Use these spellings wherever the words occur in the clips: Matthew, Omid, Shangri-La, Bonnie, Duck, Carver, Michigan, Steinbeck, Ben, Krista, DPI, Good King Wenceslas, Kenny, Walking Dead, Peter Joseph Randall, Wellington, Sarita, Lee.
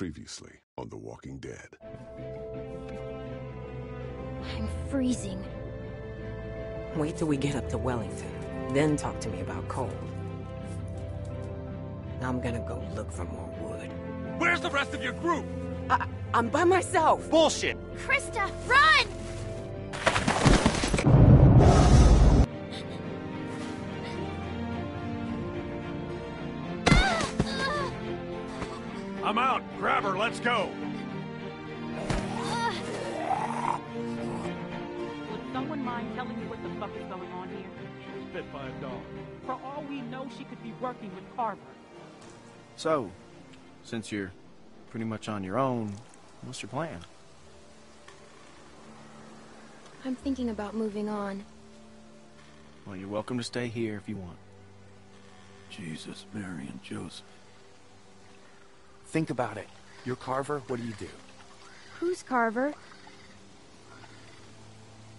Previously on The Walking Dead. I'm freezing. Wait till we get up to Wellington, then talk to me about coal. I'm gonna go look for more wood. Where's the rest of your group? I'm by myself. Bullshit! Krista, run! I'm out. Grab her. Let's go. Would someone mind telling me what the fuck is going on here? She was bit by a dog. For all we know, she could be working with Carver. So, since you're pretty much on your own, what's your plan? I'm thinking about moving on. Well, you're welcome to stay here if you want. Jesus, Mary, and Joseph. Think about it. You're Carver, what do you do? Who's Carver?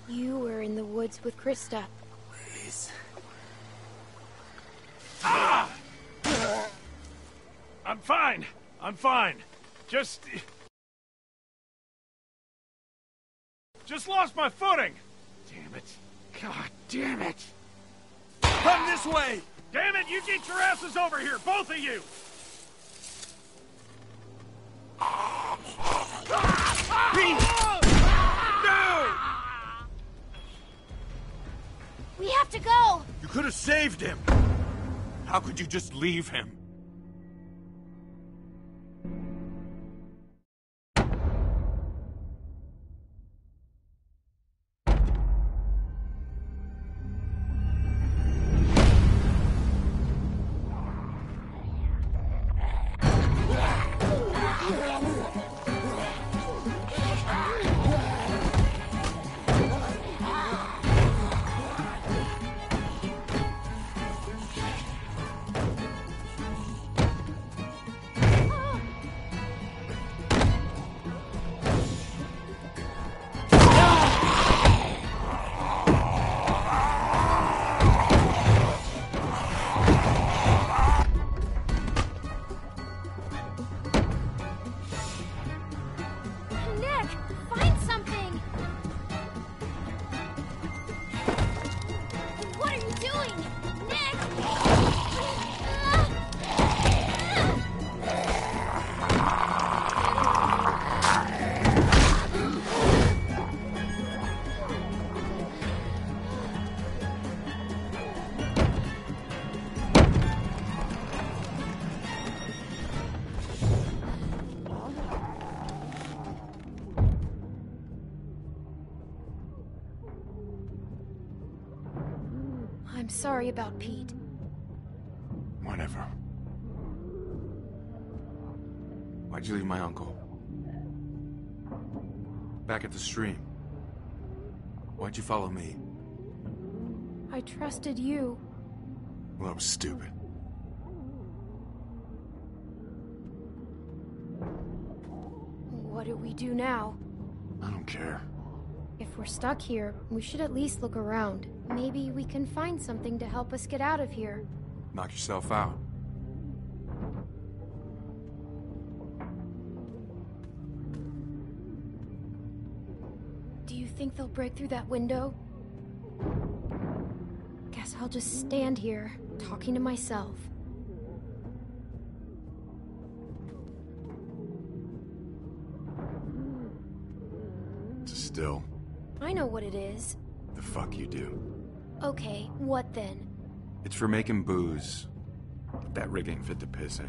You were in the woods with Krista. Please. Ah! I'm fine. I'm fine. Just lost my footing. Damn it. God damn it. Come this way. Damn it, you get your asses over here, both of you. We have to go! You could have saved him! How could you just leave him? Sorry about Pete. Whatever. Why'd you leave my uncle? Back at the stream. Why'd you follow me? I trusted you. Well, that was stupid. What do we do now? I don't care. If we're stuck here, we should at least look around. Maybe we can find something to help us get out of here. Knock yourself out. Do you think they'll break through that window? Guess I'll just stand here, talking to myself. Just still. I know what it is. The fuck you do. Okay, what then? It's for making booze. That rig ain't fit to piss in.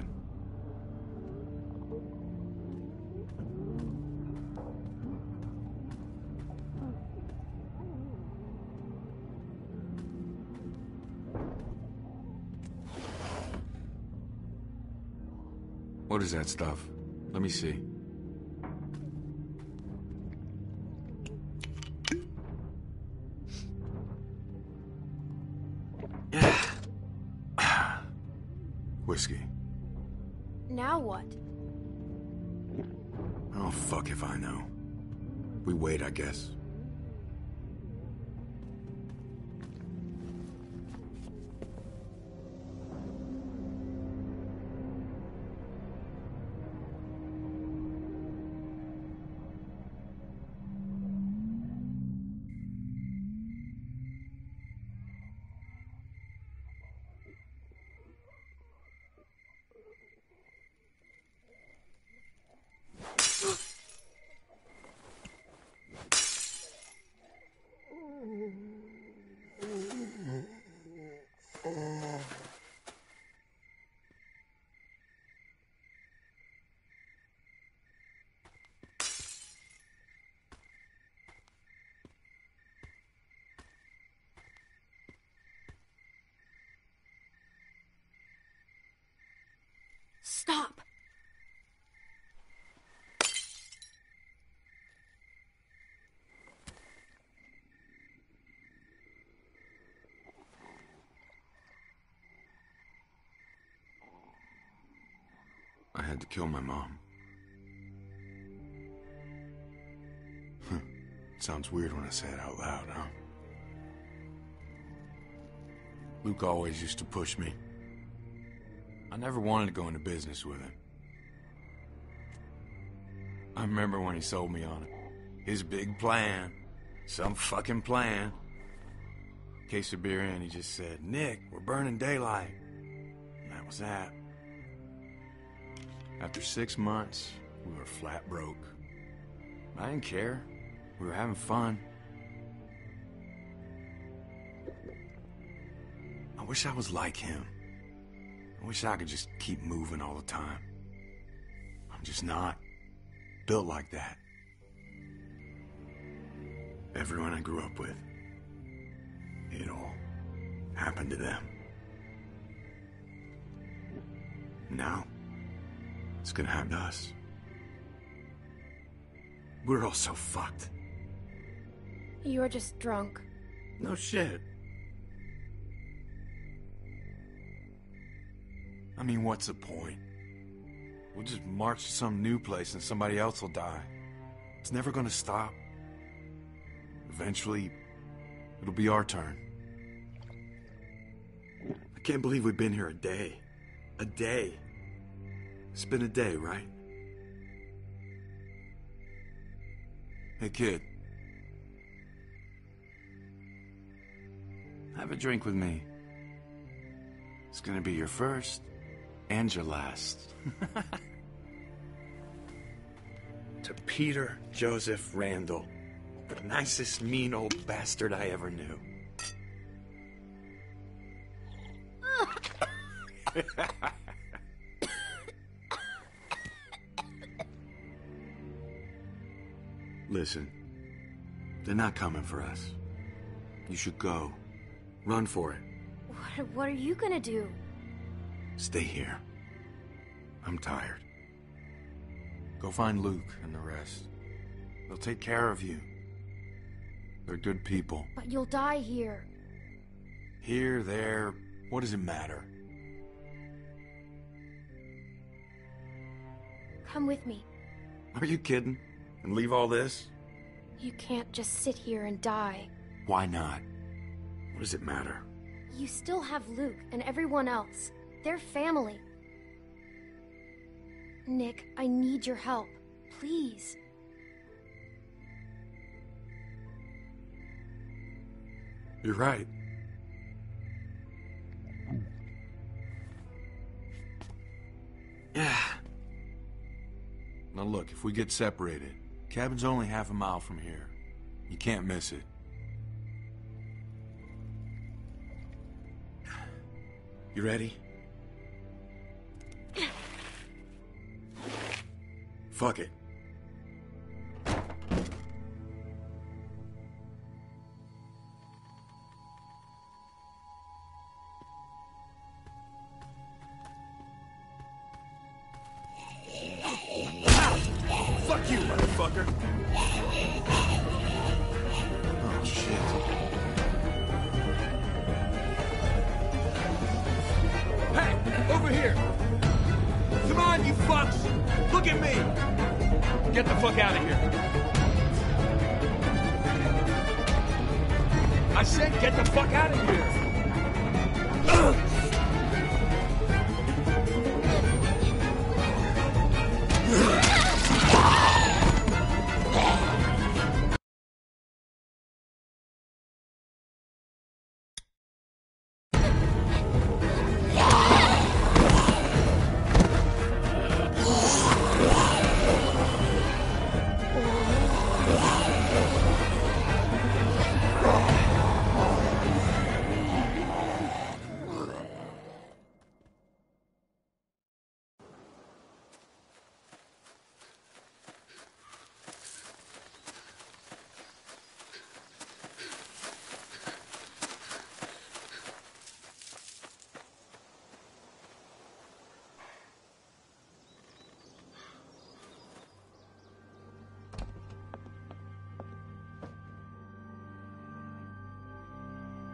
What is that stuff? Let me see. Whiskey. Now what? Oh, fuck if I know. We wait, I guess. I had to kill my mom. Sounds weird when I say it out loud, huh? Luke always used to push me. I never wanted to go into business with him. I remember when he sold me on it. His big plan. Some fucking plan. Case of beer in, he just said, "Nick, we're burning daylight." And that was that. After 6 months, we were flat broke. I didn't care. We were having fun. I wish I was like him. I wish I could just keep moving all the time. I'm just not built like that. Everyone I grew up with, it all happened to them. Now, it's gonna happen to us. We're all so fucked. You're just drunk. No shit. I mean, what's the point? We'll just march to some new place and somebody else will die. It's never gonna stop. Eventually, it'll be our turn. I can't believe we've been here a day. A day. It's been a day, right? Hey, kid. Have a drink with me. It's gonna be your first and your last. To Peter Joseph Randall, the nicest mean old bastard I ever knew. Listen, they're not coming for us. You should go. Run for it. What are you gonna do? Stay here. I'm tired. Go find Luke and the rest. They'll take care of you. They're good people. But you'll die here. Here, there, what does it matter? Come with me. Are you kidding? And leave all this? You can't just sit here and die. Why not? What does it matter? You still have Luke and everyone else. They're family. Nick, I need your help. Please. You're right. Yeah. Now look, if we get separated, cabin's only half a mile from here. You can't miss it. You ready? Fuck it.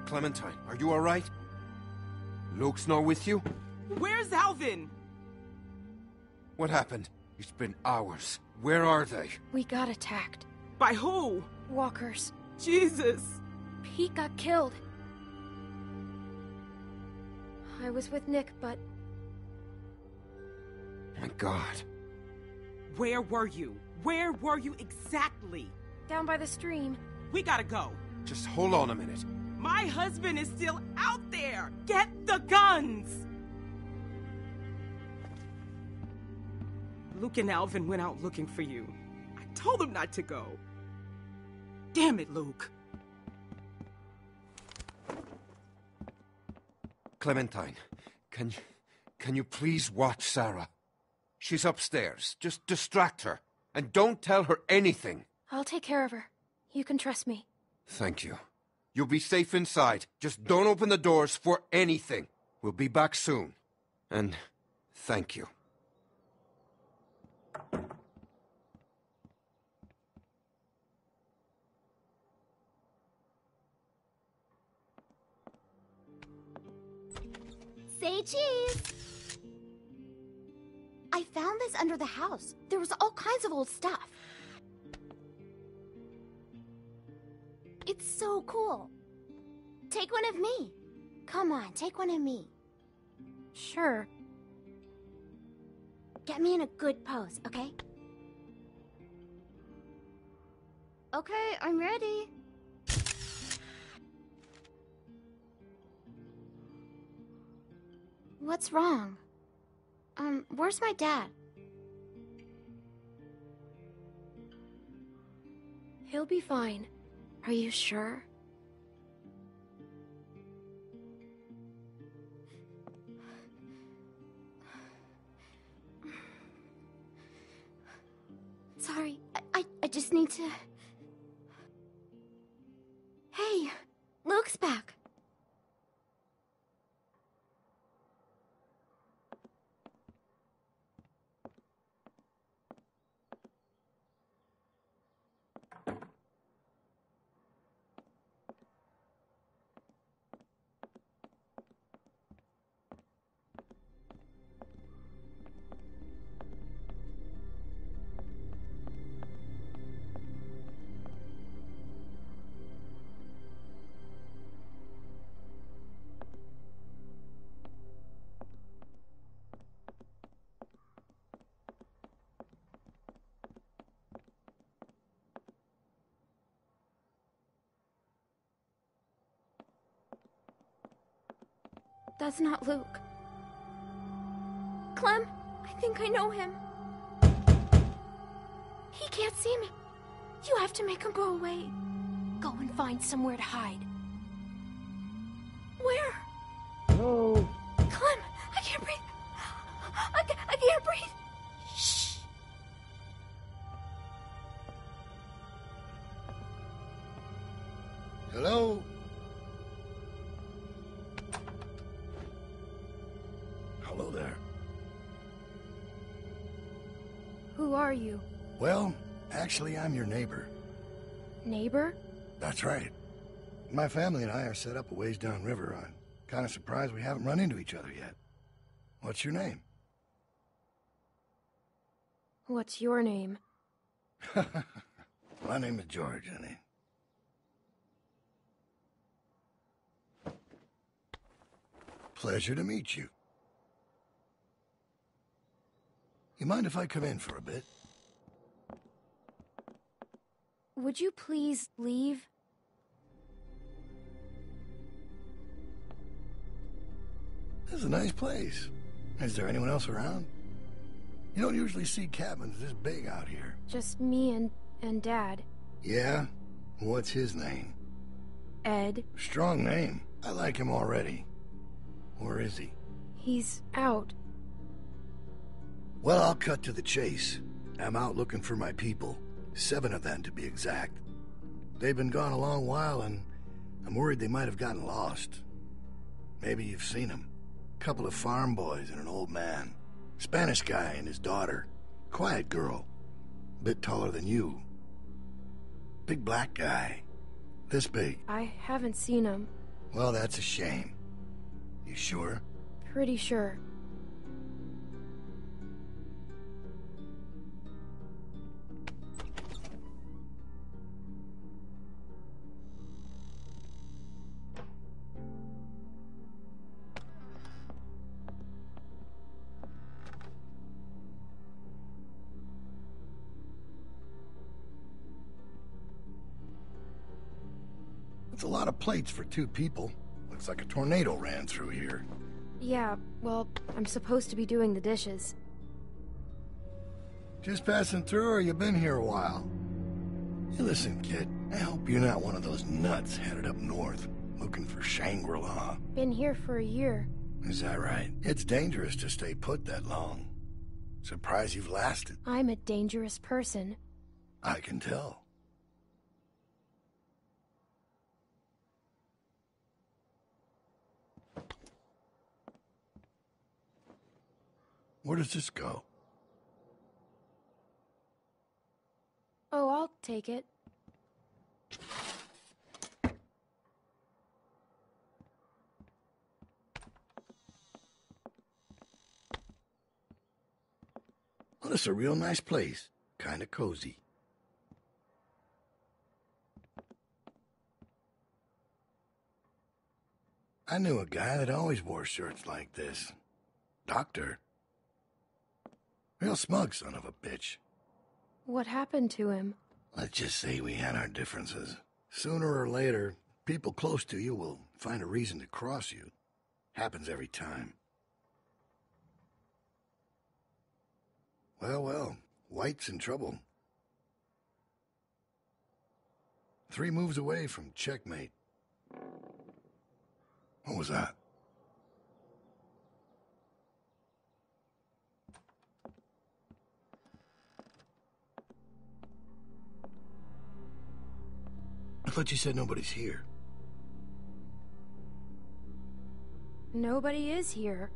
Clementine, are you all right? Luke's not with you? Where's Alvin? What happened? It's been hours. Where are they? We got attacked. By who? Walkers. Jesus! Pete got killed. I was with Nick, but... My God. Where were you? Where were you exactly? Down by the stream. We gotta go. Just hold on a minute. My husband is still out there! Get the guns! Luke and Alvin went out looking for you. I told them not to go. Damn it, Luke. Clementine, can you please watch Sarah? She's upstairs. Just distract her. And don't tell her anything. I'll take care of her. You can trust me. Thank you. You'll be safe inside. Just don't open the doors for anything. We'll be back soon. And thank you. Say cheese! I found this under the house. There was all kinds of old stuff. It's so cool. Take one of me. Come on, take one of me. Sure. Get me in a good pose, okay? Okay, I'm ready. What's wrong? Where's my dad? He'll be fine. Are you sure? Sorry, I just need to... Hey, Luke's back. That's not Luke. Clem, I think I know him. He can't see me. You have to make him go away. Go and find somewhere to hide. Where? Hello? Clem, I can't breathe. I can't breathe. Shh. Hello? Are you? Well, actually, I'm your neighbor. Neighbor? That's right. My family and I are set up a ways downriver. I'm kind of surprised we haven't run into each other yet. What's your name? What's your name? My name is George, honey. Pleasure to meet you. You mind if I come in for a bit? Would you please leave? This is a nice place. Is there anyone else around? You don't usually see cabins this big out here. Just me and Dad. Yeah? What's his name? Ed. Strong name. I like him already. Where is he? He's out. Well, I'll cut to the chase. I'm out looking for my people. 7 of them, to be exact. They've been gone a long while, and I'm worried they might have gotten lost. Maybe you've seen them. A couple of farm boys and an old man. Spanish guy and his daughter. Quiet girl. Bit taller than you. Big black guy. This big. I haven't seen him. Well, that's a shame. You sure? Pretty sure. It's a lot of plates for two people. Looks like a tornado ran through here. Yeah, well, I'm supposed to be doing the dishes. Just passing through, or you been here a while? Hey, listen, kid, I hope you're not one of those nuts headed up north, looking for Shangri-La. Been here for a year. Is that right? It's dangerous to stay put that long. Surprised you've lasted. I'm a dangerous person. I can tell. Where does this go? Oh, I'll take it. Well, it's a real nice place. Kinda cozy. I knew a guy that always wore shirts like this. Doctor. Real smug son of a bitch. What happened to him? Let's just say we had our differences. Sooner or later, people close to you will find a reason to cross you. Happens every time. Well, well, White's in trouble. 3 moves away from checkmate. What was that? I thought you said nobody's here. Nobody is here.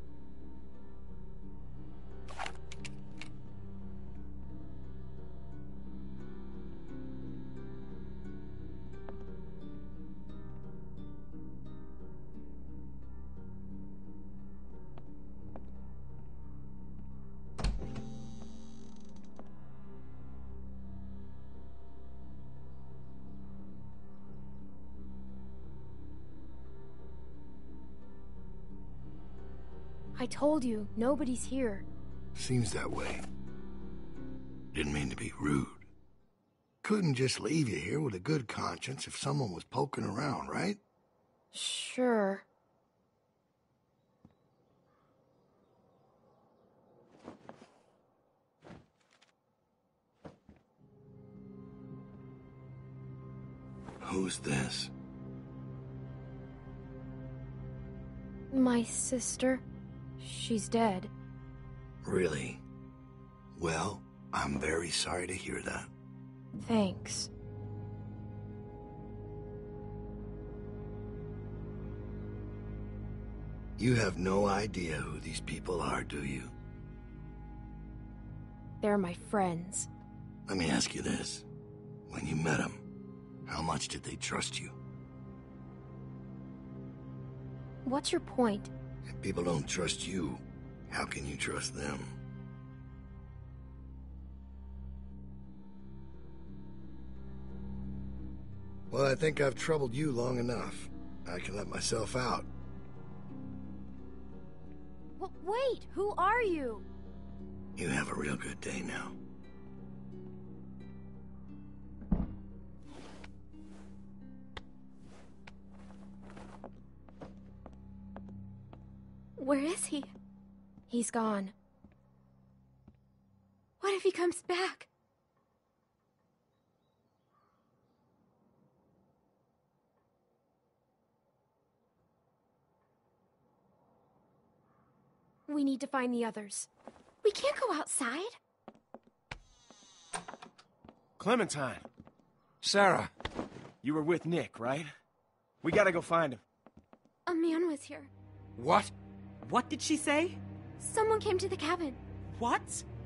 I told you, nobody's here. Seems that way. Didn't mean to be rude. Couldn't just leave you here with a good conscience if someone was poking around, right? Sure. Who's this? My sister. She's dead. Really? Well, I'm very sorry to hear that. Thanks. You have no idea who these people are, do you? They're my friends. Let me ask you this. When you met them, how much did they trust you? What's your point? If people don't trust you, how can you trust them? Well, I think I've troubled you long enough. I can let myself out. Wait, who are you? You have a real good day now. Where is he? He's gone. What if he comes back? We need to find the others. We can't go outside. Clementine. Sarah. You were with Nick, right? We gotta go find him. A man was here. What? What did she say? Someone came to the cabin. What?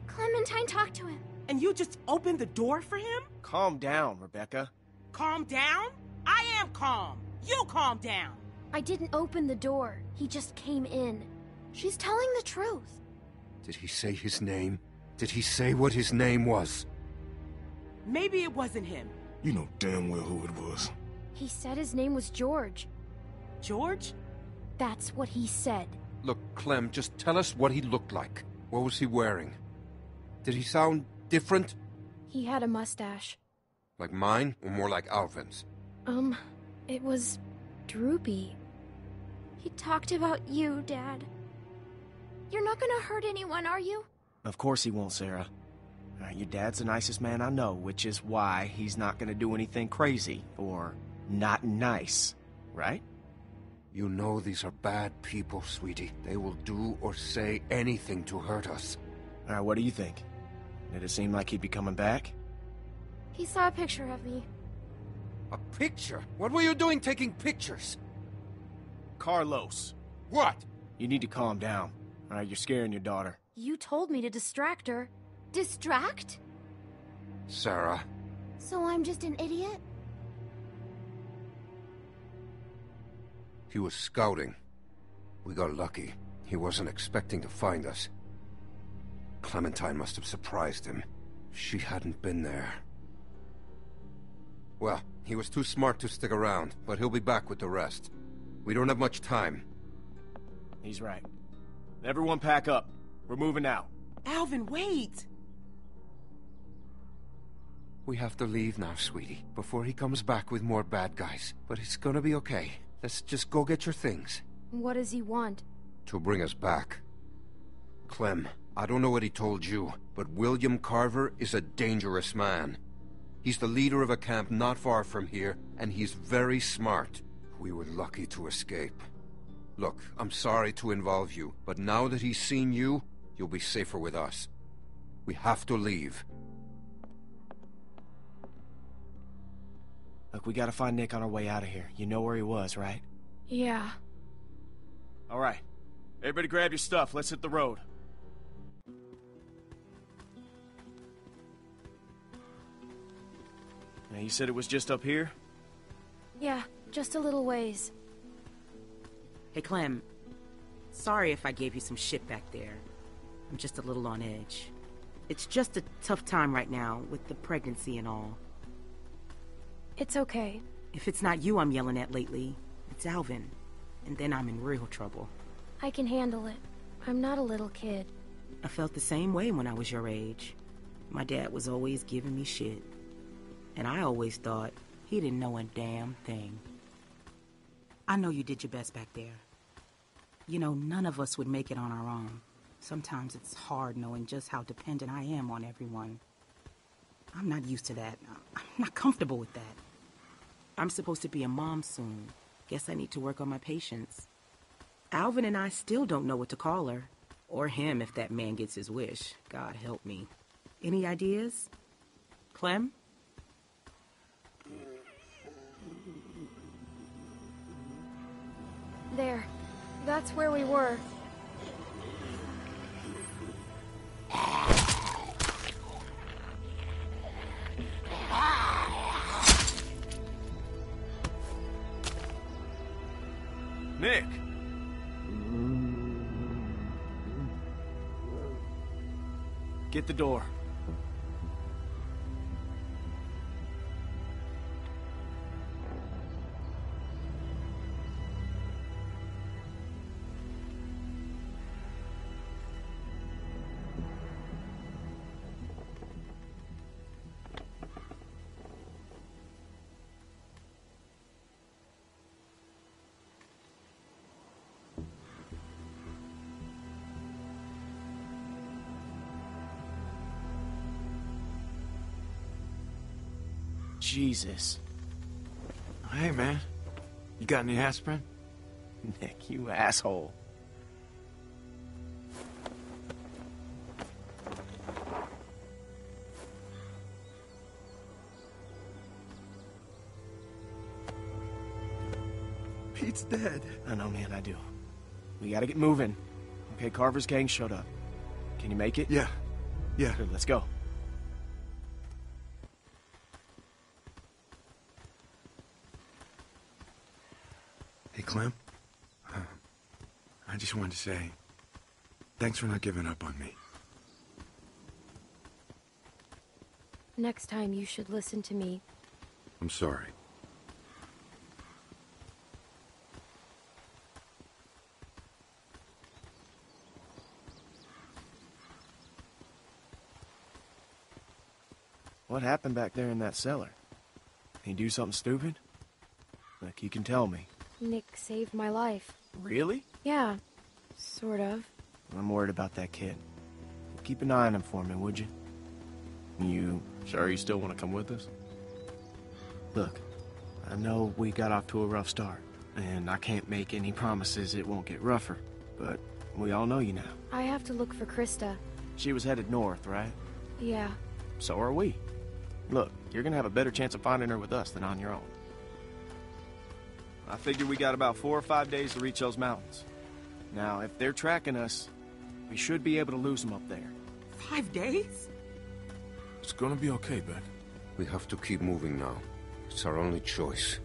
Clementine talked to him. And you just opened the door for him? Calm down, Rebecca. Calm down? I am calm. You calm down. I didn't open the door. He just came in. She's telling the truth. Did he say his name? Did he say what his name was? Maybe it wasn't him. You know damn well who it was. He said his name was George. George? That's what he said. Look, Clem, just tell us what he looked like. What was he wearing? Did he sound different? He had a mustache. Like mine, or more like Alvin's? It was droopy. He talked about you, Dad. You're not gonna hurt anyone, are you? Of course he won't, Sarah. Your dad's the nicest man I know, which is why he's not gonna do anything crazy or not nice, right? You know these are bad people, sweetie. They will do or say anything to hurt us. All right, what do you think? Did it seem like he'd be coming back? He saw a picture of me. A picture? What were you doing taking pictures? Carlos. What? You need to calm down. All right, you're scaring your daughter. You told me to distract her. Distract? Sarah. So I'm just an idiot? He was scouting. We got lucky. He wasn't expecting to find us. Clementine must have surprised him. She hadn't been there. Well, he was too smart to stick around, but he'll be back with the rest. We don't have much time. He's right. Everyone pack up. We're moving out. Alvin, wait! We have to leave now, sweetie, before he comes back with more bad guys. But it's gonna be okay. Let's just go get your things. What does he want? To bring us back. Clem, I don't know what he told you, but William Carver is a dangerous man. He's the leader of a camp not far from here, and he's very smart. We were lucky to escape. Look, I'm sorry to involve you, but now that he's seen you, you'll be safer with us. We have to leave. Look, we gotta find Nick on our way out of here. You know where he was, right? Yeah. Alright. Everybody grab your stuff. Let's hit the road. Now, you said it was just up here? Yeah, just a little ways. Hey, Clem. Sorry if I gave you some shit back there. I'm just a little on edge. It's just a tough time right now, with the pregnancy and all. It's okay. If it's not you I'm yelling at lately, it's Alvin. And then I'm in real trouble. I can handle it. I'm not a little kid. I felt the same way when I was your age. My dad was always giving me shit. And I always thought he didn't know a damn thing. I know you did your best back there. You know, none of us would make it on our own. Sometimes it's hard knowing just how dependent I am on everyone. I'm not used to that. I'm not comfortable with that. I'm supposed to be a mom soon. Guess I need to work on my patience. Alvin and I still don't know what to call her. Or him if that man gets his wish. God help me. Any ideas? Clem? There. That's where we were. Nick! Get the door. Jesus. Hey, man. You got any aspirin? Nick, you asshole. Pete's dead. I know, man, I do. We gotta get moving. Okay, Carver's gang showed up. Can you make it? Yeah. Yeah. Good, let's go. Clem, I just wanted to say, thanks for not giving up on me. Next time you should listen to me. I'm sorry. What happened back there in that cellar? Did he do something stupid? Like, back, you can tell me. Nick saved my life. Really? Yeah, sort of. I'm worried about that kid. Keep an eye on him for me, would you? You sure you still want to come with us? Look, I know we got off to a rough start, and I can't make any promises it won't get rougher, but we all know you now. I have to look for Krista. She was headed north, right? Yeah. So are we. Look, you're gonna have a better chance of finding her with us than on your own. I figure we got about 4 or 5 days to reach those mountains. Now, if they're tracking us, we should be able to lose them up there. 5 days? It's gonna be okay, Ben. We have to keep moving now. It's our only choice.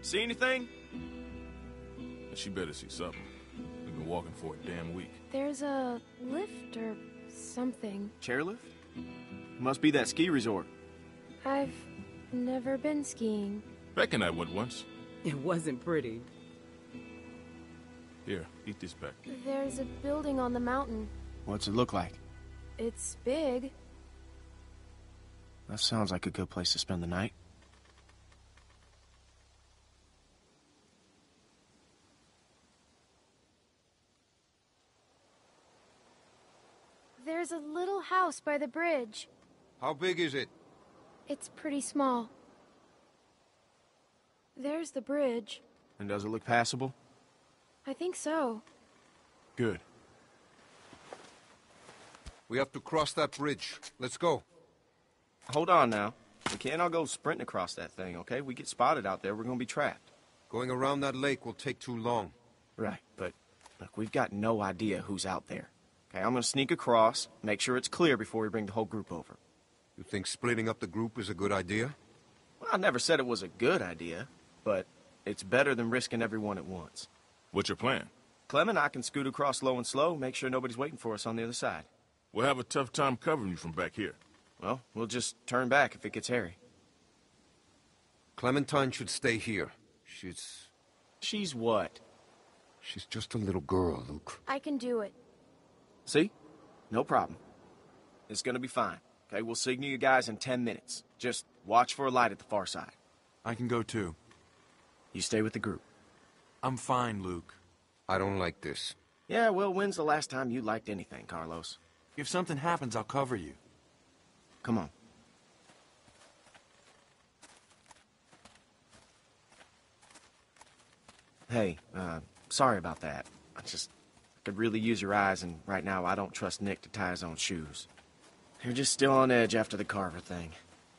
See anything? She better see something. We've been walking for a damn week. There's a lift or something. Chairlift? Must be that ski resort. I've never been skiing. Beck and I went once. It wasn't pretty. Here, eat this, Beck. There's a building on the mountain. What's it look like? It's big. That sounds like a good place to spend the night. There's a little house by the bridge. How big is it? It's pretty small. There's the bridge. And does it look passable? I think so. Good. We have to cross that bridge. Let's go. Hold on now. We can't all go sprinting across that thing, okay? We get spotted out there, we're gonna be trapped. Going around that lake will take too long. Right, but look, we've got no idea who's out there. Okay, I'm gonna sneak across, make sure it's clear before we bring the whole group over. You think splitting up the group is a good idea? Well, I never said it was a good idea, but it's better than risking everyone at once. What's your plan? Clem and I can scoot across low and slow, make sure nobody's waiting for us on the other side. We'll have a tough time covering you from back here. Well, we'll just turn back if it gets hairy. Clementine should stay here. She's what? She's just a little girl, Luke. I can do it. See? No problem. It's gonna be fine. Okay, we'll signal you guys in 10 minutes. Just watch for a light at the far side. I can go too. You stay with the group. I'm fine, Luke. I don't like this. Yeah, well, when's the last time you liked anything, Carlos? If something happens, I'll cover you. Come on. Hey, sorry about that. I could really use your eyes, and right now I don't trust Nick to tie his own shoes. You're just still on edge after the Carver thing.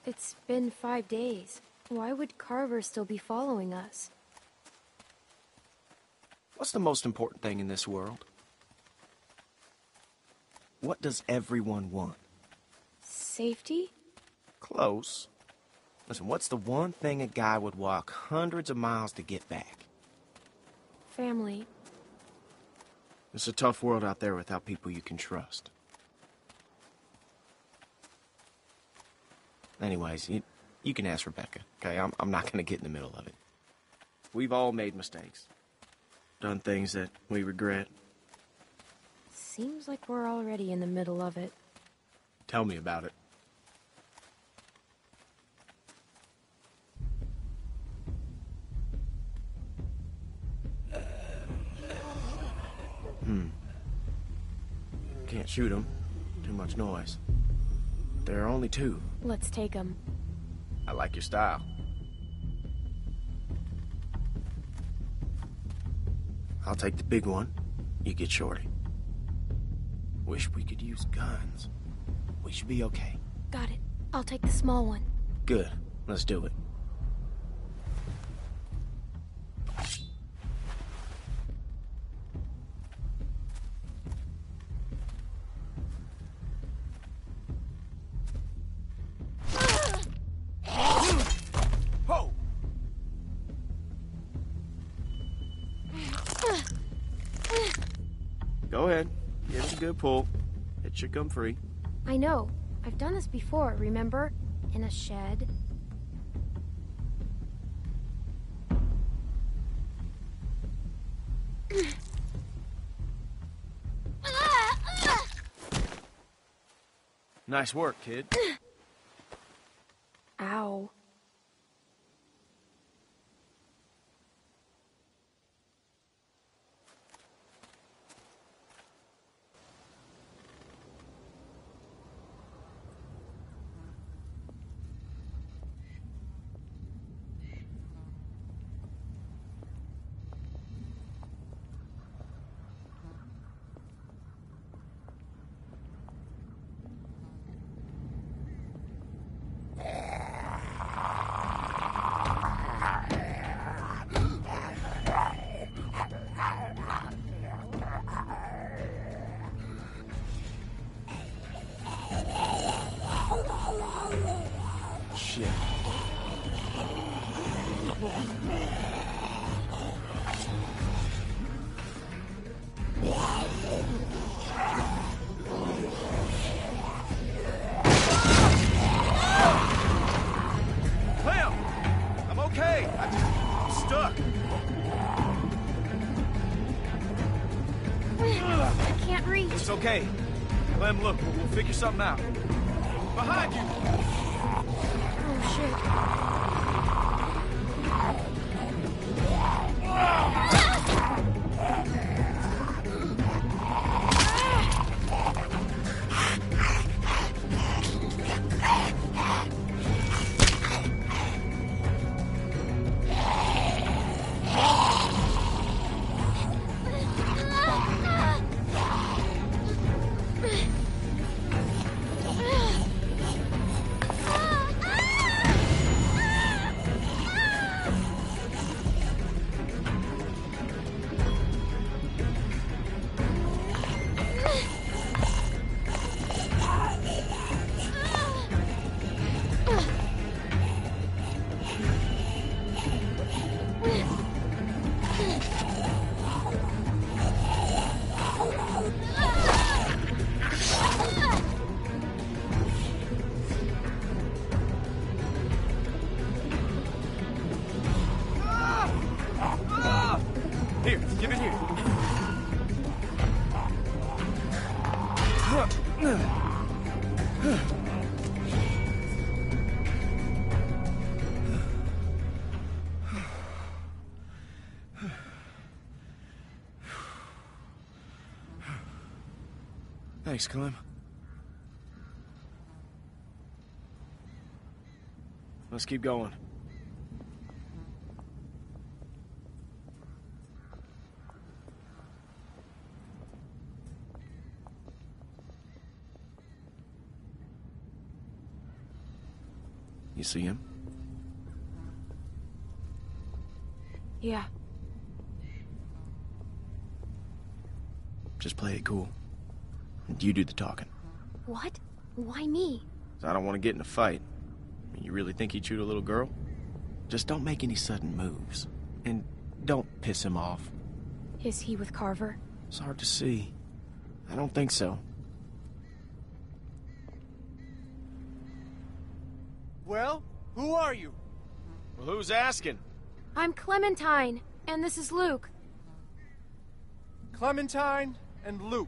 It's been 5 days. Why would Carver still be following us? What's the most important thing in this world? What does everyone want? Safety? Close. Listen, what's the one thing a guy would walk hundreds of miles to get back? Family. It's a tough world out there without people you can trust. Anyways, you can ask Rebecca, okay? I'm not gonna get in the middle of it. We've all made mistakes. Done things that we regret. Seems like we're already in the middle of it. Tell me about it. Can't shoot them. Too much noise. There are only two. Let's take them. I like your style. I'll take the big one. You get Shorty. Wish we could use guns. We should be okay. Got it. I'll take the small one. Good. Let's do it. ahead. Give it a good pull. It should come free. I know. I've done this before, remember? In a shed. Nice work, kid. Ow. Okay, let him look. We'll figure something out. Behind you! Oh, shit. Thanks, Clem. Let's keep going. You see him? Yeah. Just play it cool. And you do the talking. What? Why me? I don't want to get in a fight. I mean, you really think he'd shoot a little girl? Just don't make any sudden moves. And don't piss him off. Is he with Carver? It's hard to see. I don't think so. Well, who are you? Well, who's asking? I'm Clementine, and this is Luke. Clementine and Luke.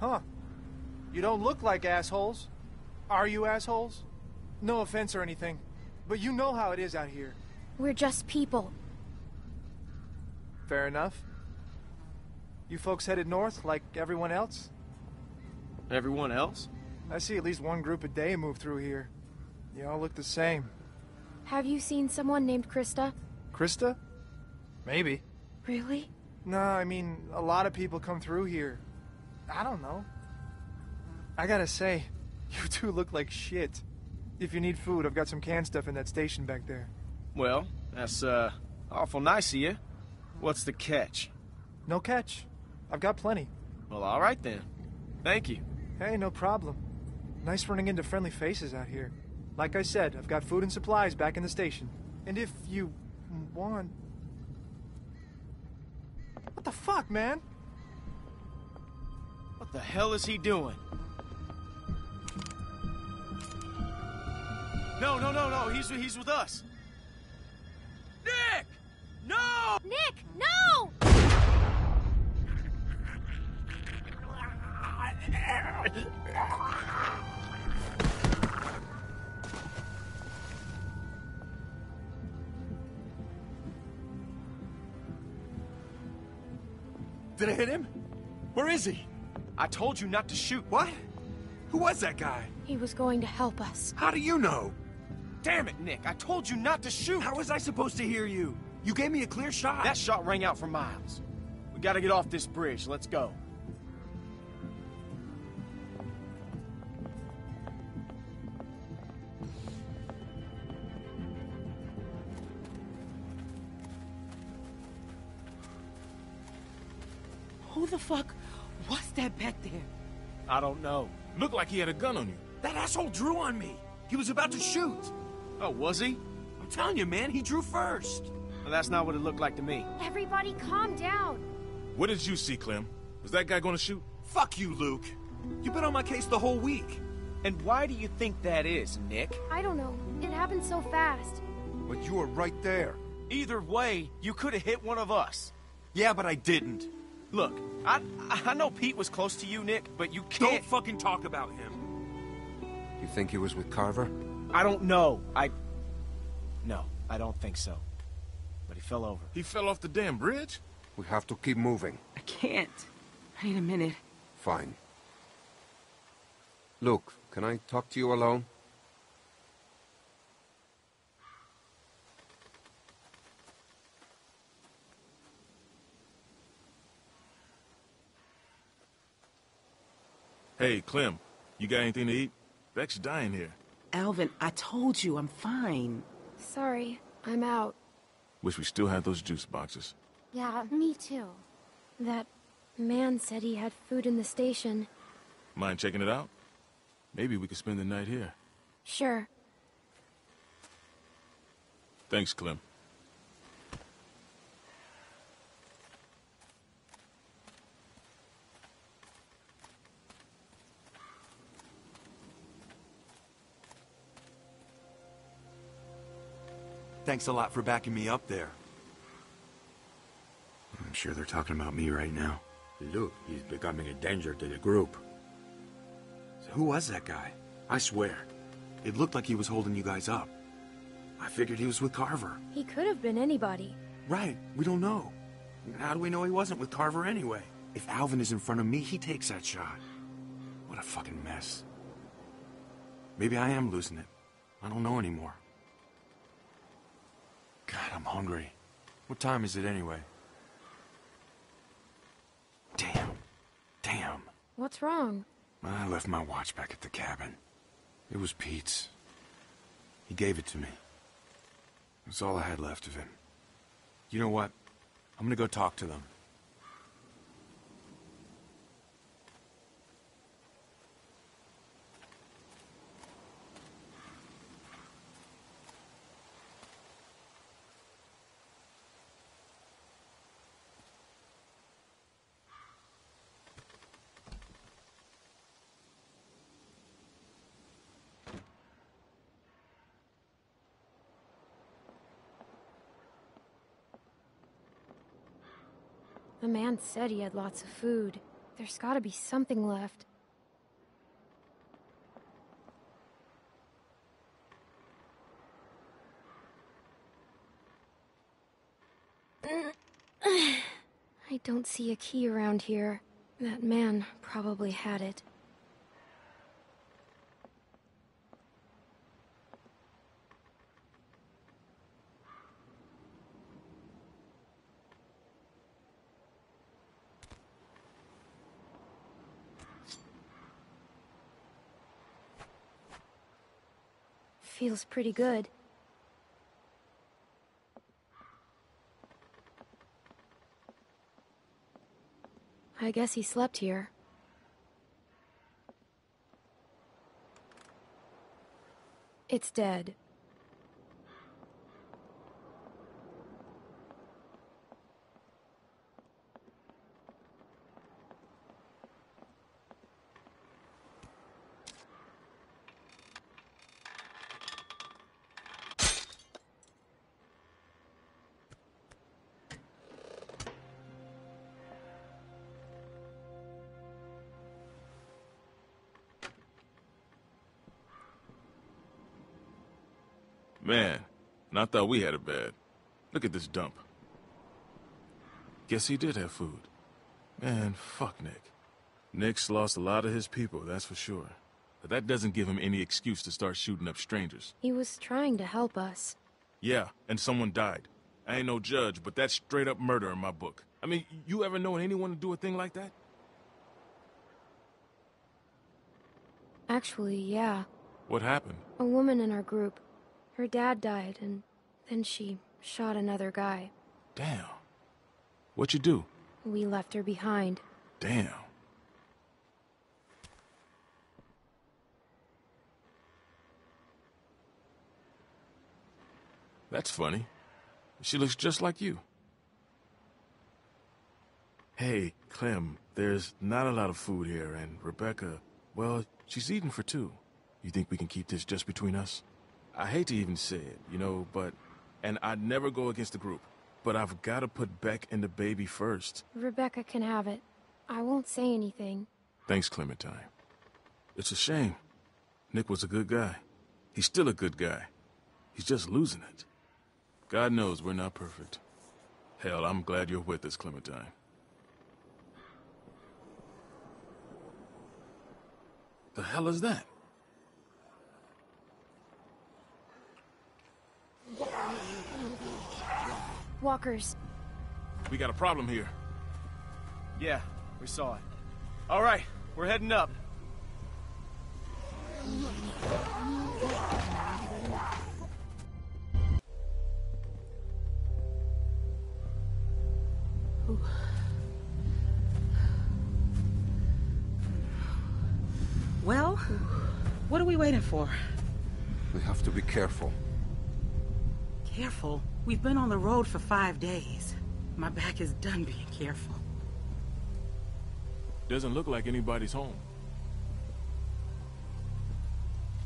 Huh. You don't look like assholes. Are you assholes? No offense or anything, but you know how it is out here. We're just people. Fair enough. You folks headed north like everyone else? Everyone else? I see at least one group a day move through here. You all look the same. Have you seen someone named Krista? Krista? Maybe. Really? No, I mean, a lot of people come through here. I don't know. I gotta say, you two look like shit. If you need food, I've got some canned stuff in that station back there. Well, that's, awful nice of you. What's the catch? No catch. I've got plenty. Well, all right then. Thank you. Hey, no problem. Nice running into friendly faces out here. Like I said, I've got food and supplies back in the station. And if you want... What the fuck, man? What the hell is he doing? No, he's with us. Nick! No! Nick, no! Did I hit him? Where is he? I told you not to shoot. What? Who was that guy? He was going to help us. How do you know? Damn it, Nick. I told you not to shoot. How was I supposed to hear you? You gave me a clear shot. That shot rang out for miles. We gotta get off this bridge. Let's go. Who the fuck was that back there? I don't know. Looked like he had a gun on you. That asshole drew on me. He was about to shoot. Oh, was he? I'm telling you, man, he drew first. Well, that's not what it looked like to me. Everybody calm down. What did you see, Clem? Was that guy gonna shoot? Fuck you, Luke. You've been on my case the whole week. And why do you think that is, Nick? I don't know. It happened so fast. But you were right there. Either way, you could have hit one of us. Yeah, but I didn't. Look, I know Pete was close to you, Nick, but you can't... Don't fucking talk about him. You think he was with Carver? I don't know. No, I don't think so. But he fell over. He fell off the damn bridge? We have to keep moving. I can't. I need a minute. Fine. Luke, can I talk to you alone? Hey, Clem, you got anything to eat? Beck's dying here. Alvin, I told you I'm fine. Sorry, I'm out. Wish we still had those juice boxes. Yeah, me too. That man said he had food in the station. Mind checking it out? Maybe we could spend the night here. Sure. Thanks, Clem. Thanks a lot for backing me up there. I'm sure they're talking about me right now. Look, he's becoming a danger to the group. So who was that guy? I swear, it looked like he was holding you guys up. I figured he was with Carver. He could have been anybody. Right, we don't know. How do we know he wasn't with Carver anyway? If Alvin is in front of me, he takes that shot. What a fucking mess. Maybe I am losing it. I don't know anymore. God, I'm hungry. What time is it anyway? Damn. What's wrong? I left my watch back at the cabin. It was Pete's. He gave it to me. That's all I had left of him. You know what? I'm gonna go talk to them. The man said he had lots of food. There's gotta be something left. I don't see a key around here. That man probably had it. Feels pretty good. I I guess he slept here. It's dead. Man, and I thought we had it bad. Look at this dump. Guess he did have food. Man, fuck Nick. Nick's lost a lot of his people, that's for sure. But that doesn't give him any excuse to start shooting up strangers. He was trying to help us. Yeah, and someone died. I ain't no judge, but that's straight up murder in my book. I mean, you ever known anyone to do a thing like that? Actually, yeah. What happened? A woman in our group. Her dad died, and then she shot another guy. Damn. What you do? We left her behind. Damn. That's funny. She looks just like you. Hey, Clem, there's not a lot of food here, and Rebecca, well, she's eating for two. You think we can keep this just between us? I hate to even say it, you know, but... And I'd never go against the group, but I've got to put Beck and the baby first. Rebecca can have it. I won't say anything. Thanks, Clementine. It's a shame. Nick was a good guy. He's still a good guy. He's just losing it. God knows we're not perfect. Hell, I'm glad you're with us, Clementine. The hell is that? Walkers. We got a problem here. Yeah, we saw it. All right, we're heading up. Ooh. Well, what are we waiting for? We have to be careful. Careful? We've been on the road for 5 days. My back is done being careful. Doesn't look like anybody's home.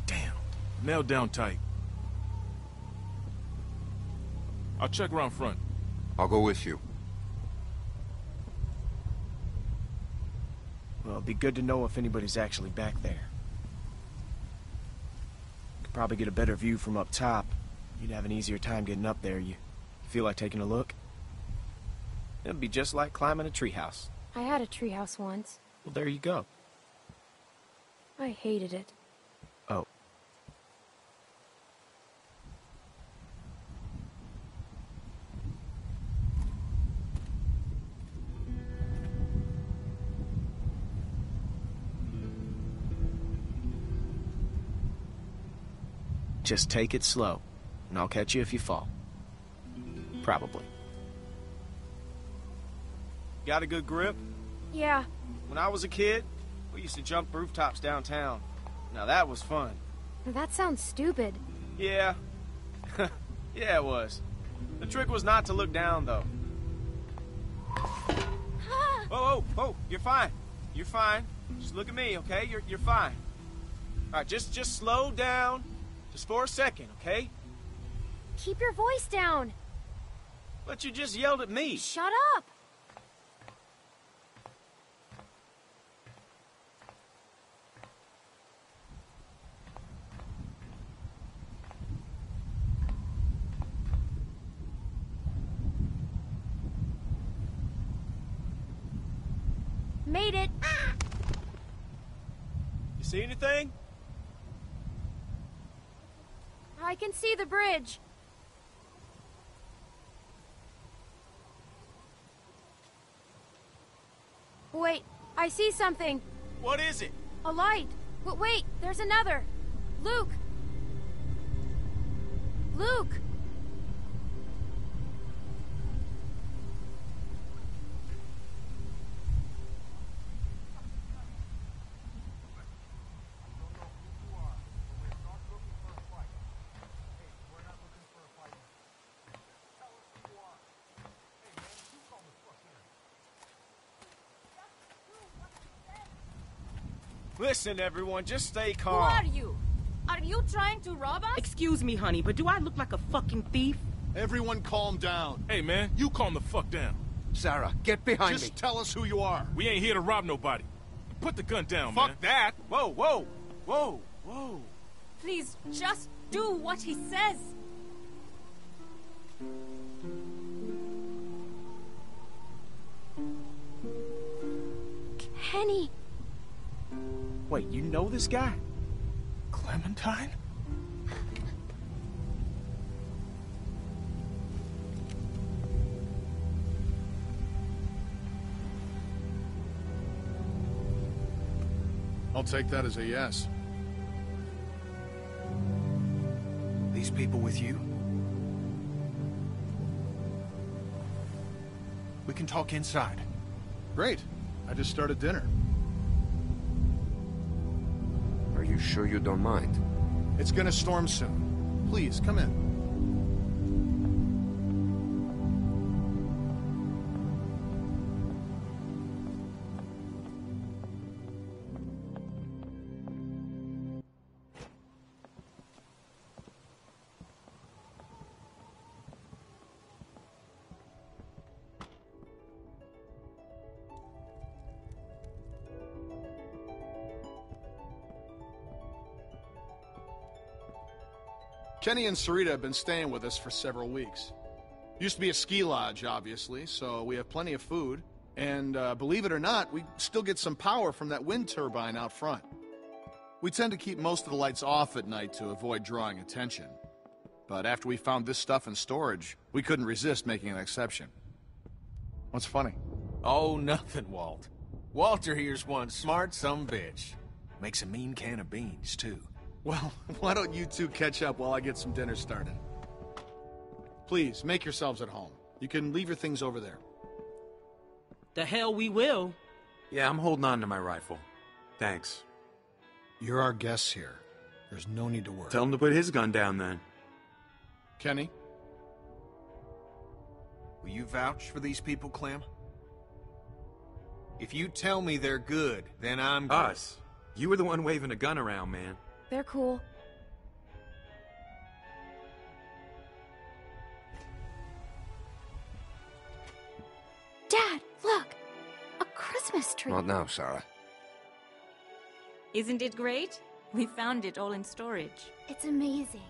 Damn. Nailed down tight. I'll check around front. I'll go with you. Well, it'd be good to know if anybody's actually back there. Could probably get a better view from up top. You'd have an easier time getting up there. You feel like taking a look? It'd be just like climbing a treehouse. I had a treehouse once. Well, there you go. I hated it. Oh. Just take it slow. And I'll catch you if you fall. Probably. Got a good grip? Yeah. When I was a kid, we used to jump rooftops downtown. Now that was fun. That sounds stupid. Yeah. Yeah, it was. The trick was not to look down, though. Oh, you're fine. You're fine. Just look at me, okay? You're fine. All right, just slow down. Just for a second, okay? Keep your voice down. But you just yelled at me. Shut up. Made it. You see anything? I can see the bridge. Wait, I see something. What is it? A light. Wait, there's another. Luke! Luke! Listen, everyone, just stay calm. Who are you? Are you trying to rob us? Excuse me, honey, but do I look like a fucking thief? Everyone calm down. Hey, man, you calm the fuck down. Sarah, get behind me. Just tell us who you are. We ain't here to rob nobody. Put the gun down, man. Fuck that. Whoa, whoa, whoa, whoa. Please, just do what he says. Kenny. Wait, you know this guy? Clementine? I'll take that as a yes. These people with you? We can talk inside. Great. I just started dinner. Are you sure you don't mind? It's gonna storm soon. Please, come in. Kenny and Sarita have been staying with us for several weeks. Used to be a ski lodge, obviously, so we have plenty of food. And believe it or not, we still get some power from that wind turbine out front. We tend to keep most of the lights off at night to avoid drawing attention. But after we found this stuff in storage, we couldn't resist making an exception. What's funny? Oh, nothing, Walt. Walter here's one smart sumbitch. Makes a mean can of beans, too. Well, why don't you two catch up while I get some dinner started? Please, make yourselves at home. You can leave your things over there. The hell we will. Yeah, I'm holding on to my rifle. Thanks. You're our guests here. There's no need to worry. Tell him to put his gun down, then. Kenny? Will you vouch for these people, Clem? If you tell me they're good, then I'm good. Us? You were the one waving a gun around, man. They're cool. Dad, look! A Christmas tree! Not now, Sarah. Isn't it great? We found it all in storage. It's amazing.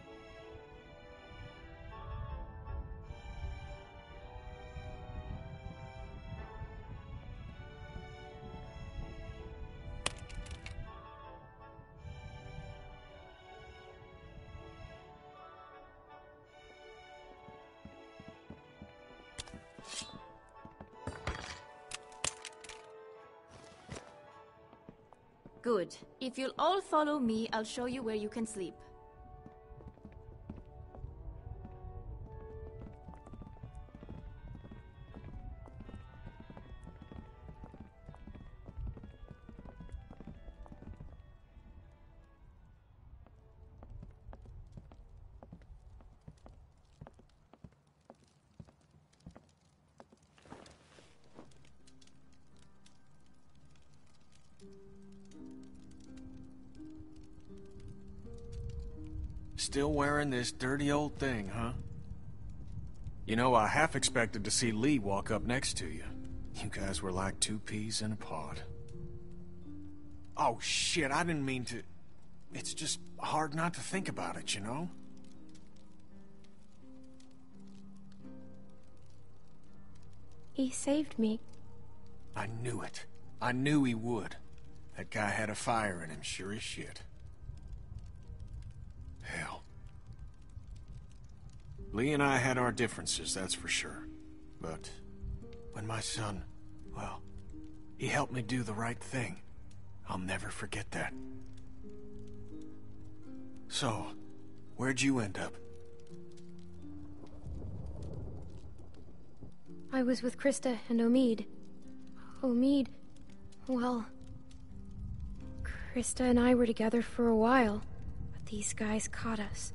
Good. If you'll all follow me, I'll show you where you can sleep. Still wearing this dirty old thing, huh? You know, I half expected to see Lee walk up next to you. You guys were like two peas in a pod. Oh, shit, I didn't mean to... It's just hard not to think about it, you know? He saved me. I knew it. I knew he would. That guy had a fire in him, sure as shit. Hell. Lee and I had our differences, that's for sure. But when my son, well, he helped me do the right thing. I'll never forget that. So, where'd you end up? I was with Krista and Omid. Omid, well, Krista and I were together for a while. These guys caught us.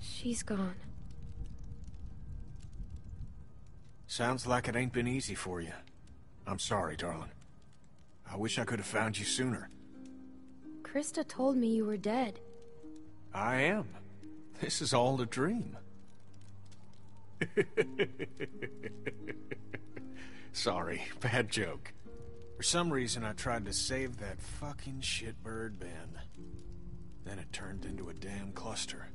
She's gone. Sounds like it ain't been easy for you. I'm sorry, darling. I wish I could have found you sooner. Krista told me you were dead. I am. This is all a dream. Sorry, bad joke. For some reason, I tried to save that fucking shitbird Ben. Then it turned into a damn cluster.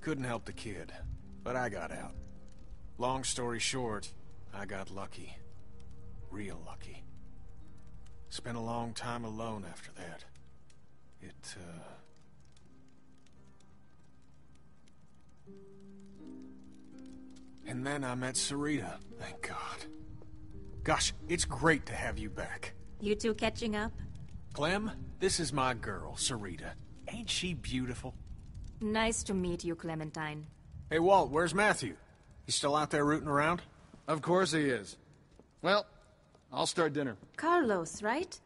Couldn't help the kid, but I got out. Long story short, I got lucky. Real lucky. Spent a long time alone after that. It, And then I met Sarita, thank God. Gosh, it's great to have you back. You two catching up? Clem, this is my girl, Sarita. Ain't she beautiful? Nice to meet you, Clementine. Hey, Walt, where's Matthew? He's still out there rooting around? Of course he is. Well, I'll start dinner. Carlos, right?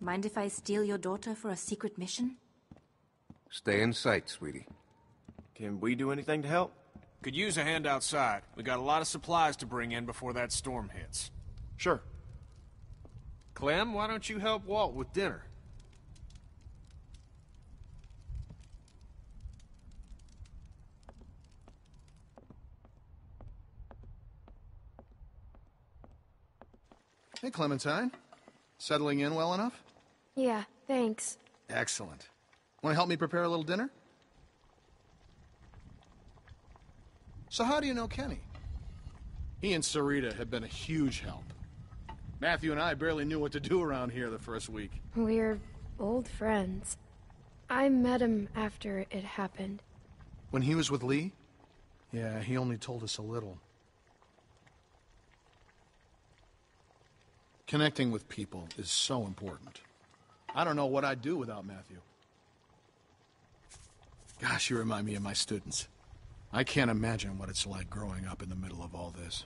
Mind if I steal your daughter for a secret mission? Stay in sight, sweetie. Can we do anything to help? Could use a hand outside. We got a lot of supplies to bring in before that storm hits. Sure. Clem, why don't you help Walt with dinner? Hey, Clementine. Settling in well enough? Yeah, thanks. Excellent. Want to help me prepare a little dinner? So how do you know Kenny? He and Sarita have been a huge help. Matthew and I barely knew what to do around here the first week. We're old friends. I met him after it happened. When he was with Lee? Yeah, he only told us a little. Connecting with people is so important. I don't know what I'd do without Matthew. Gosh, you remind me of my students. I can't imagine what it's like growing up in the middle of all this.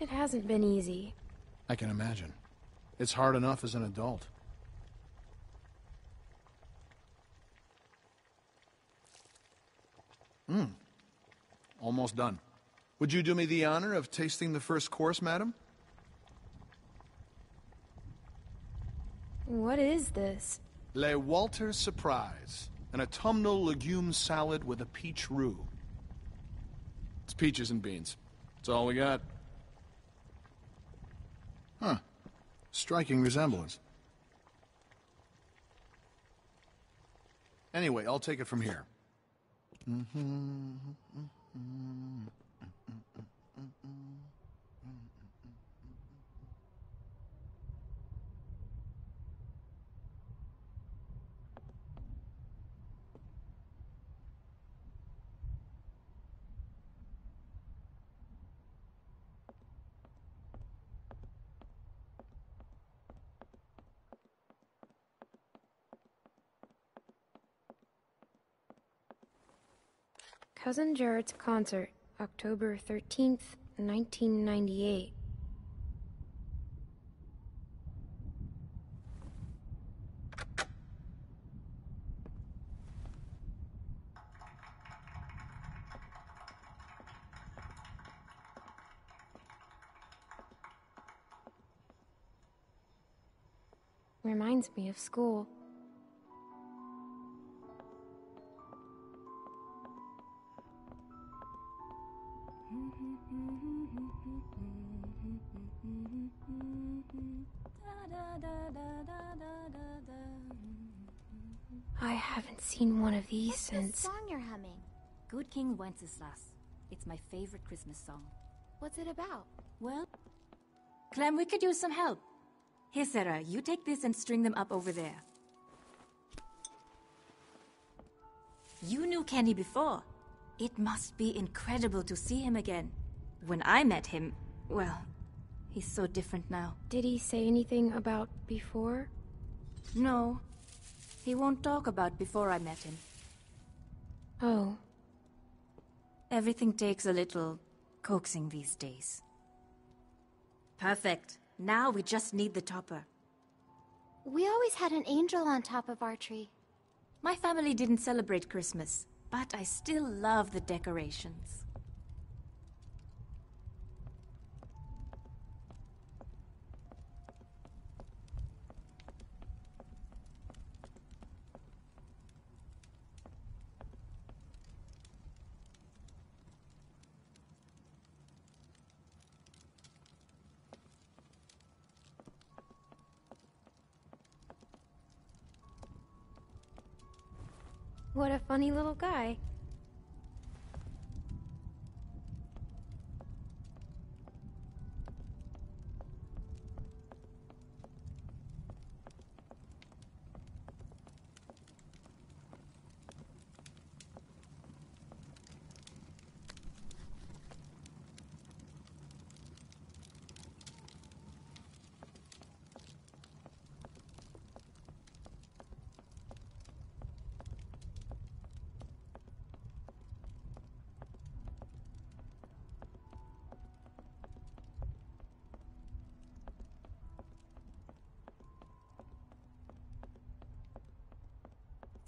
It hasn't been easy. I can imagine. It's hard enough as an adult. Almost done. Would you do me the honor of tasting the first course, madam? What is this? Le Walter Surprise, an autumnal legume salad with a peach roux. It's peaches and beans. That's all we got. Huh. Striking resemblance. Anyway, I'll take it from here. Cousin Jared's concert, October 13th, 1998. Reminds me of school. I haven't seen one of these since. What's the song you're humming? Good King Wenceslas. It's my favorite Christmas song. What's it about? Well, Clem, we could use some help. Here, Sarah, you take this and string them up over there. You knew Kenny before. It must be incredible to see him again. When I met him, well, he's so different now. Did he say anything about before? No. He won't talk about before I met him. Oh. Everything takes a little coaxing these days. Perfect. Now we just need the topper. We always had an angel on top of our tree. My family didn't celebrate Christmas, but I still love the decorations. What a funny little guy.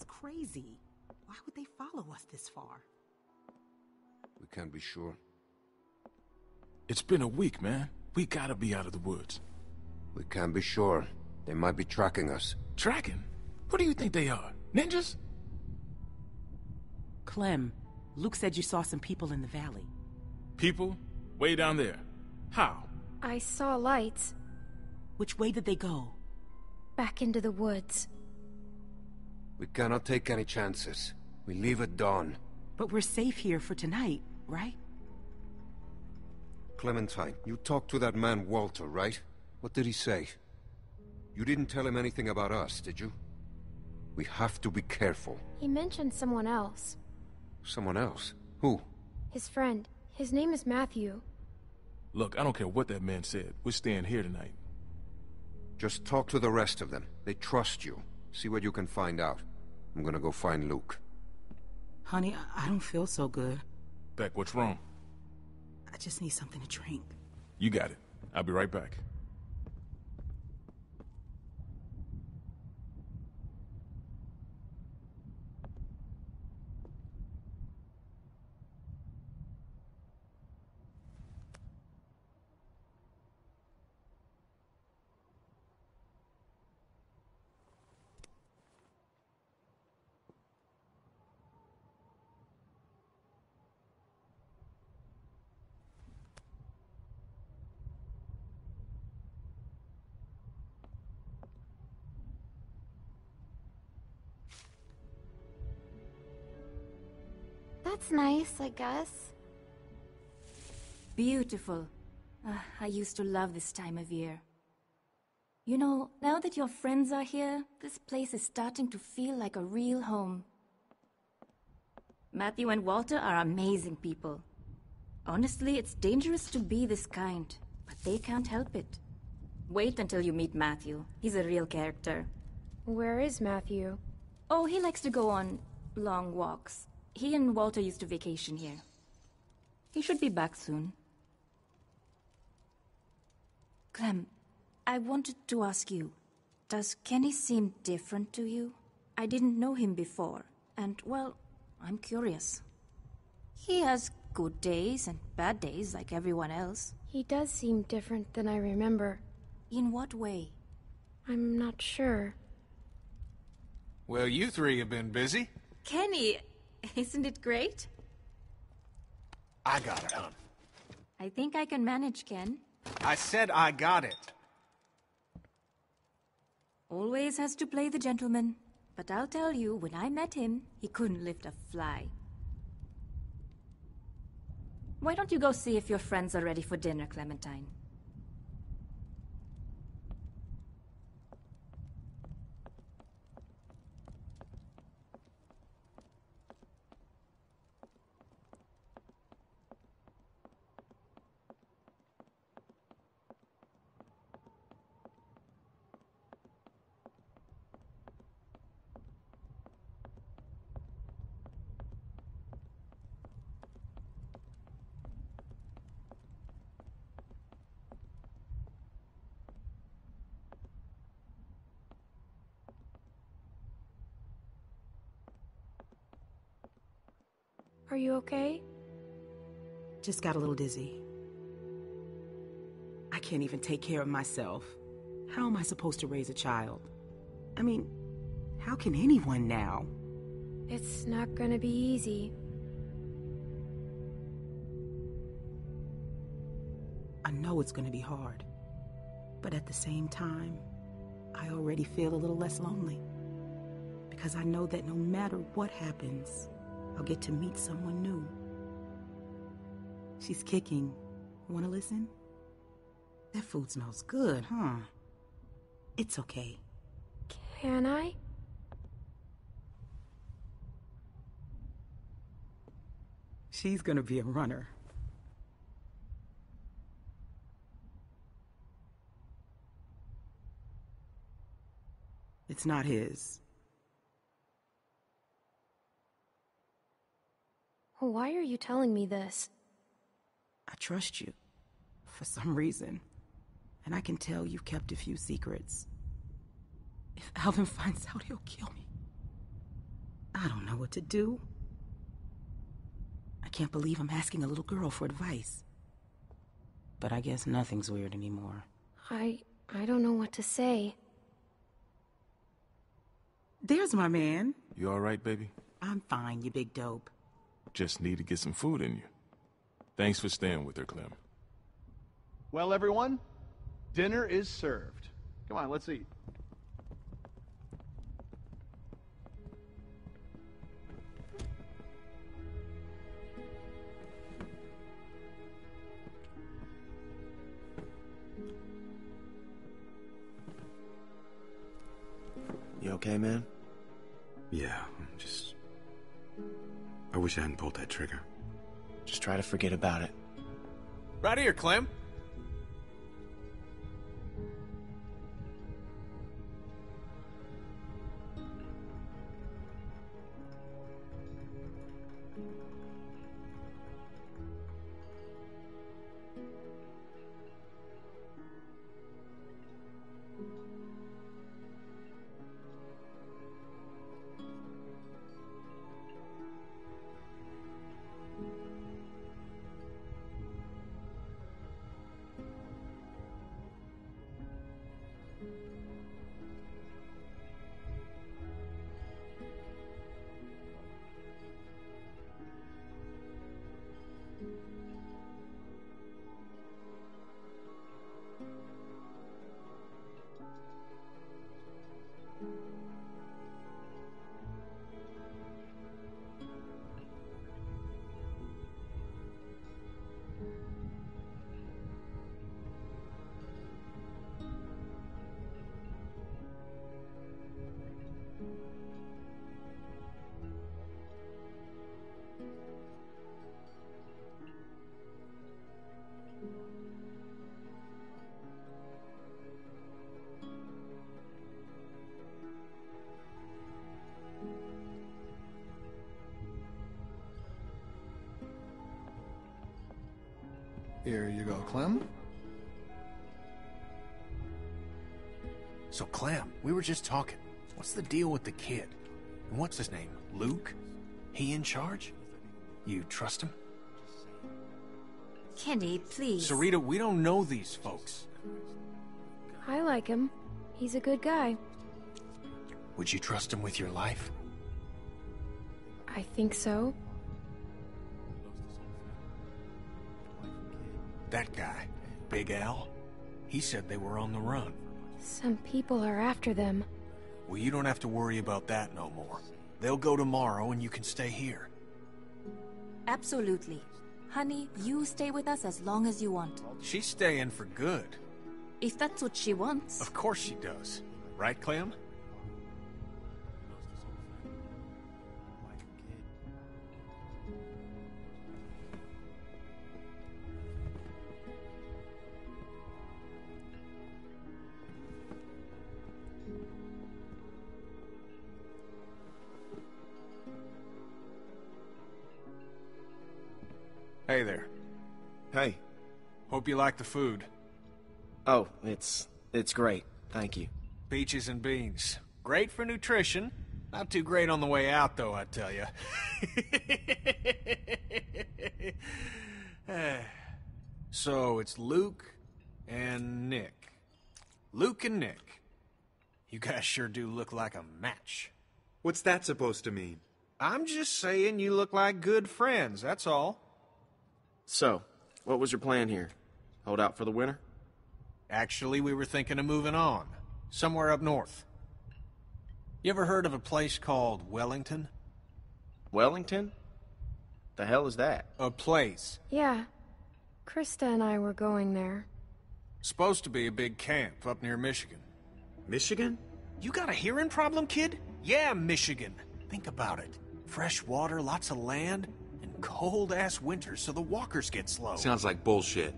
Crazy. Why would they follow us this far? We can't be sure. It's been a week, man. We gotta be out of the woods. We can't be sure. They might be tracking us. Tracking? Who do you think they are? Ninjas? Clem, Luke said you saw some people in the valley. People? Way down there. How? I saw lights. Which way did they go? Back into the woods. We cannot take any chances. We leave at dawn. But we're safe here for tonight, right? Clementine, you talked to that man Walter, right? What did he say? You didn't tell him anything about us, did you? We have to be careful. He mentioned someone else. Someone else? Who? His friend. His name is Matthew. Look, I don't care what that man said. We're staying here tonight. Just talk to the rest of them. They trust you. See what you can find out. I'm gonna go find Luke. Honey, I don't feel so good. Beck, what's wrong? I just need something to drink. You got it. I'll be right back. That's nice, I guess. Beautiful. I used to love this time of year. You know, now that your friends are here, this place is starting to feel like a real home. Matthew and Walter are amazing people. Honestly, it's dangerous to be this kind, but they can't help it. Wait until you meet Matthew. He's a real character. Where is Matthew? Oh, he likes to go on long walks. He and Walter used to vacation here. He should be back soon. Clem, I wanted to ask you, does Kenny seem different to you? I didn't know him before, and, well, I'm curious. He has good days and bad days like everyone else. He does seem different than I remember. In what way? I'm not sure. Well, you three have been busy. Kenny... Isn't it great? I got it, hon. I think I can manage, Ken. I said I got it. Always has to play the gentleman. But I'll tell you, when I met him, he couldn't lift a fly. Why don't you go see if your friends are ready for dinner, Clementine? Are you okay? Just got a little dizzy. I can't even take care of myself. How am I supposed to raise a child? I mean, how can anyone now? It's not gonna be easy. I know it's gonna be hard. But at the same time, I already feel a little less lonely. because I know that no matter what happens, I'll get to meet someone new. She's kicking. Wanna listen? That food smells good, huh? It's okay. Can I? She's gonna be a runner. It's not his. Why are you telling me this? I trust you, for some reason. And I can tell you've kept a few secrets. If Alvin finds out, he'll kill me. I don't know what to do. I can't believe I'm asking a little girl for advice. But I guess nothing's weird anymore. I don't know what to say. There's my man. You all right, baby? I'm fine, you big dope. Just need to get some food in you. Thanks for staying with her, Clem. Well, everyone, dinner is served. Come on, let's eat. You okay, man? Yeah, I wish I hadn't pulled that trigger. Just try to forget about it. Right here, Clem! Here you go, Clem. So, Clem, we were just talking. What's the deal with the kid? And what's his name? Luke? He in charge? You trust him? Kenny, please. Sarita, we don't know these folks. I like him. He's a good guy. Would you trust him with your life? I think so. That guy, Big Al, he said they were on the run. Some people are after them. Well, you don't have to worry about that no more. They'll go tomorrow and you can stay here. Absolutely. Honey, you stay with us as long as you want. She's staying for good. If that's what she wants. Of course she does. Right, Clem? Hey there. Hey. Hope you like the food. Oh, it's great. Thank you. Peaches and beans. Great for nutrition. Not too great on the way out, though, I tell you. So, it's Luke and Nick. Luke and Nick. You guys sure do look like a match. What's that supposed to mean? I'm just saying you look like good friends, that's all. So, what was your plan here? Hold out for the winter? Actually, we were thinking of moving on. Somewhere up north. You ever heard of a place called Wellington? Wellington? The hell is that? A place. Yeah. Krista and I were going there. Supposed to be a big camp up near Michigan. Michigan? You got a hearing problem, kid? Yeah, Michigan. Think about it. Fresh water, lots of land, and cold-ass winters so the walkers get slow. Sounds like bullshit.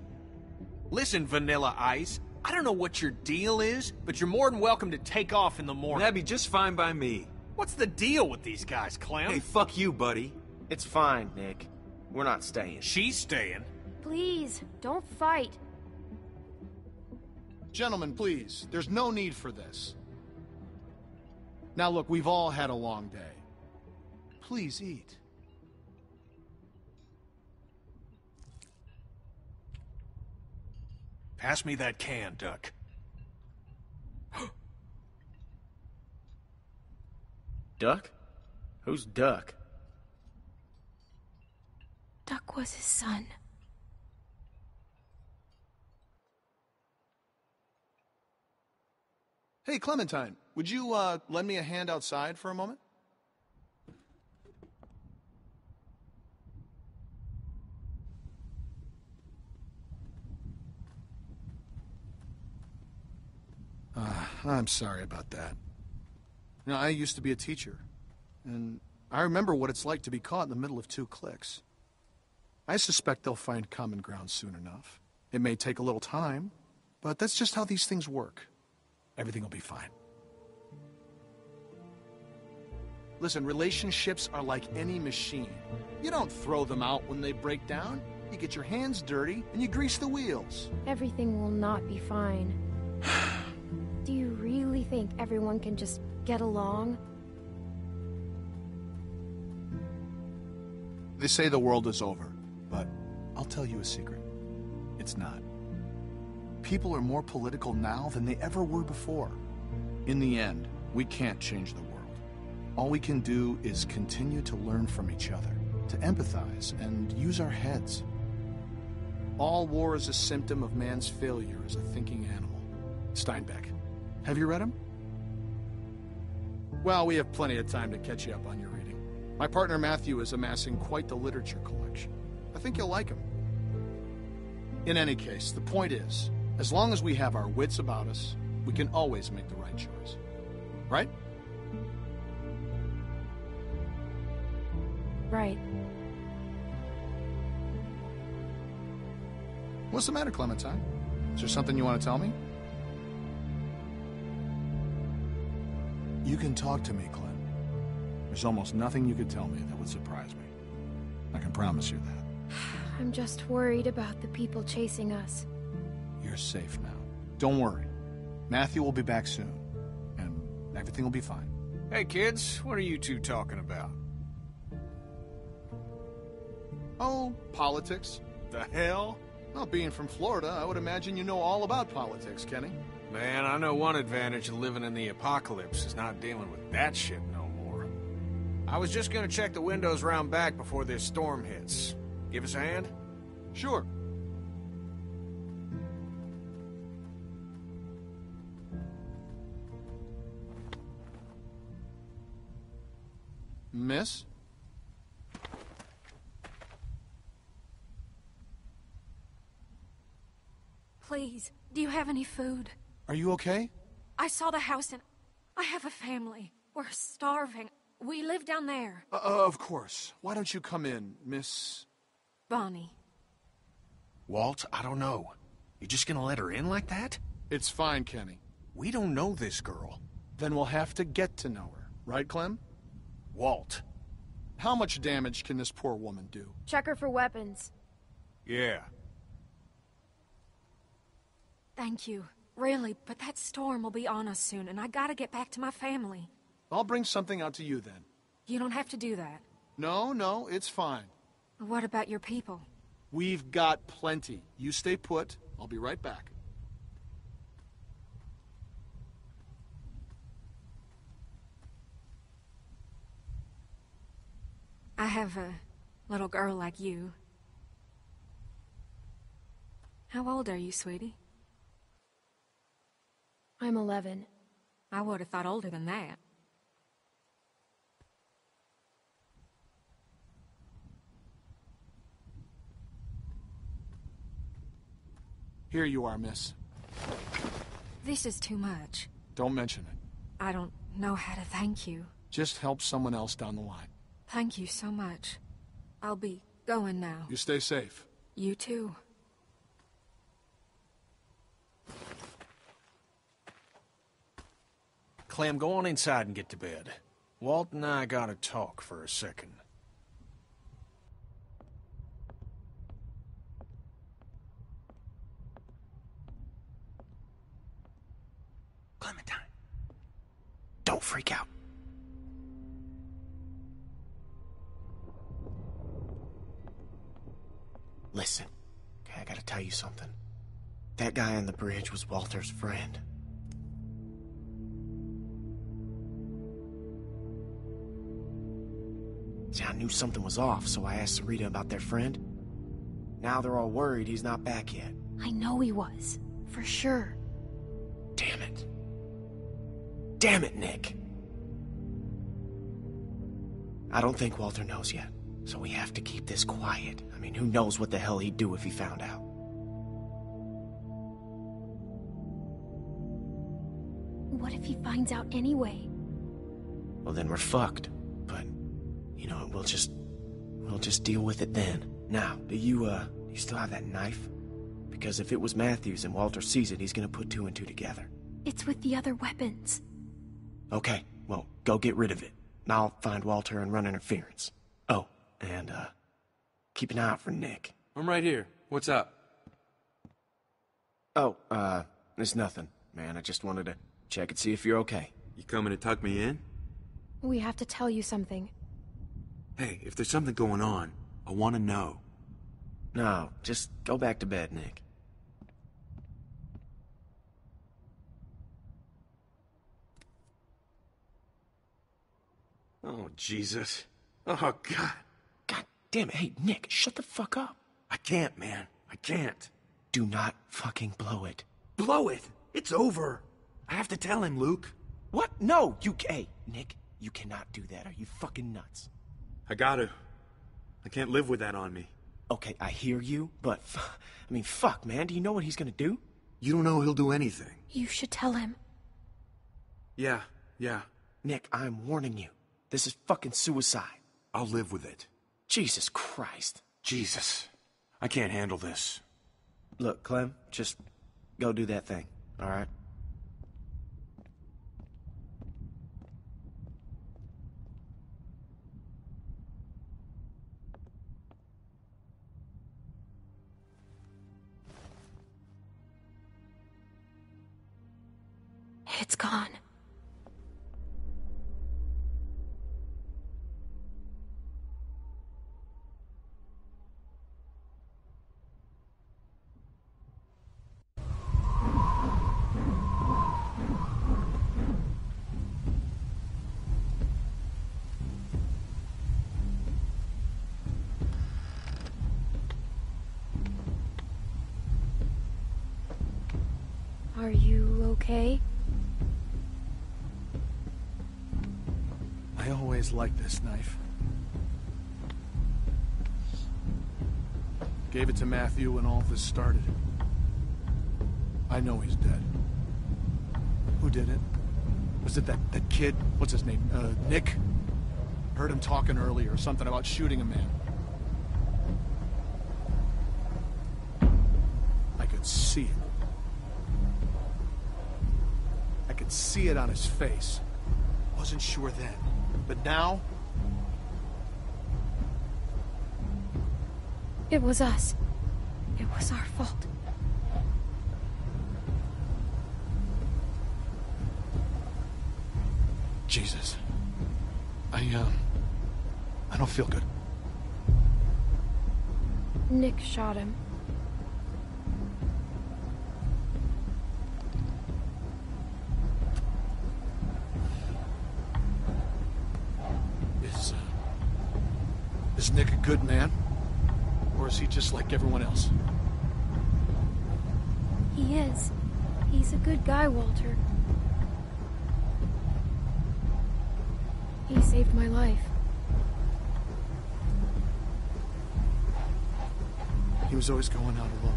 Listen, Vanilla Ice, I don't know what your deal is, but you're more than welcome to take off in the morning. That'd be just fine by me. What's the deal with these guys, Clem? Hey, fuck you, buddy. It's fine, Nick. We're not staying. She's staying. Please, don't fight. Gentlemen, please. There's no need for this. Now look, we've all had a long day. Please eat. Pass me that can, Duck. Duck? Who's Duck? Duck was his son. Hey, Clementine, would you, lend me a hand outside for a moment? I'm sorry about that. You know, I used to be a teacher, and I remember what it's like to be caught in the middle of two cliques. I suspect they'll find common ground soon enough. It may take a little time, but that's just how these things work. Everything will be fine. Listen, relationships are like any machine. You don't throw them out when they break down. You get your hands dirty, and you grease the wheels. Everything will not be fine. Do you really think everyone can just get along? They say the world is over, but I'll tell you a secret. It's not. People are more political now than they ever were before. In the end, we can't change the world. All we can do is continue to learn from each other, to empathize, and use our heads. All war is a symptom of man's failure as a thinking animal. Steinbeck. Have you read him? Well, we have plenty of time to catch you up on your reading. My partner Matthew is amassing quite the literature collection. I think you'll like him. In any case, the point is, as long as we have our wits about us, we can always make the right choice. Right? Right. What's the matter, Clementine? Is there something you want to tell me? You can talk to me, Clem. There's almost nothing you could tell me that would surprise me. I can promise you that. I'm just worried about the people chasing us. You're safe now. Don't worry. Matthew will be back soon, and everything will be fine. Hey, kids, what are you two talking about? Oh, politics. The hell? Well, being from Florida, I would imagine you know all about politics, Kenny. Man, I know one advantage of living in the apocalypse is not dealing with that shit no more. I was just gonna check the windows round back before this storm hits. Give us a hand? Sure. Miss? Please, do you have any food? Are you okay? I saw the house and I have a family. We're starving. We live down there. Of course. Why don't you come in, Miss... Bonnie. Walt, I don't know. You're just gonna let her in like that? It's fine, Kenny. We don't know this girl. Then we'll have to get to know her. Right, Clem? Walt. How much damage can this poor woman do? Check her for weapons. Yeah. Thank you. Really, but that storm will be on us soon, and I gotta get back to my family. I'll bring something out to you, then. You don't have to do that. No, it's fine. What about your people? We've got plenty. You stay put. I'll be right back. I have a little girl like you. How old are you, sweetie? I'm 11. I would have thought older than that. Here you are, miss. This is too much. Don't mention it. I don't know how to thank you. Just help someone else down the line. Thank you so much. I'll be going now. You stay safe. You too. Clem, go on inside and get to bed. Walt and I gotta talk for a second. Clementine, don't freak out. Listen, okay, I gotta tell you something. That guy on the bridge was Walter's friend. See, I knew something was off, so I asked Sarita about their friend. Now they're all worried he's not back yet. I know he was, for sure. Damn it. Damn it, Nick. I don't think Walter knows yet, so we have to keep this quiet. I mean, who knows what the hell he'd do if he found out. What if he finds out anyway? Well, then we're fucked. But, you know, we'll just deal with it then. Now, do you still have that knife? Because if it was Matthew's and Walter sees it, he's gonna put 2 and 2 together. It's with the other weapons. Okay, well, go get rid of it. And I'll find Walter and run interference. Oh, and, keep an eye out for Nick. I'm right here. What's up? Oh, it's nothing, man. I just wanted to check and see if you're okay. You coming to tuck me in? We have to tell you something. Hey, if there's something going on, I want to know. No, just go back to bed, Nick. Oh, Jesus. Oh, God. God damn it. Hey, Nick, shut the fuck up. I can't, man. I can't. Do not fucking blow it. Blow it? It's over. I have to tell him, Luke. What? No, you... Hey, Nick, you cannot do that. Are you fucking nuts? I gotta. I can't live with that on me. Okay, I hear you, but... I mean, fuck, man. Do you know what he's gonna do? You don't know he'll do anything. You should tell him. Yeah. Nick, I'm warning you. This is fucking suicide. I'll live with it. Jesus Christ. Jesus. I can't handle this. Look, Clem, just go do that thing, all right? It's gone. Are you okay? I always liked this knife. Gave it to Matthew when all this started. I know he's dead. Who did it? Was it that kid? What's his name? Nick? Heard him talking earlier, something about shooting a man. I could see it. I could see it on his face. Wasn't sure then. But now? It was us. It was our fault. Jesus. I don't feel good. Nick shot him. Is Nick a good man? Or is he just like everyone else? He is. He's a good guy, Walter. He saved my life. He was always going out alone.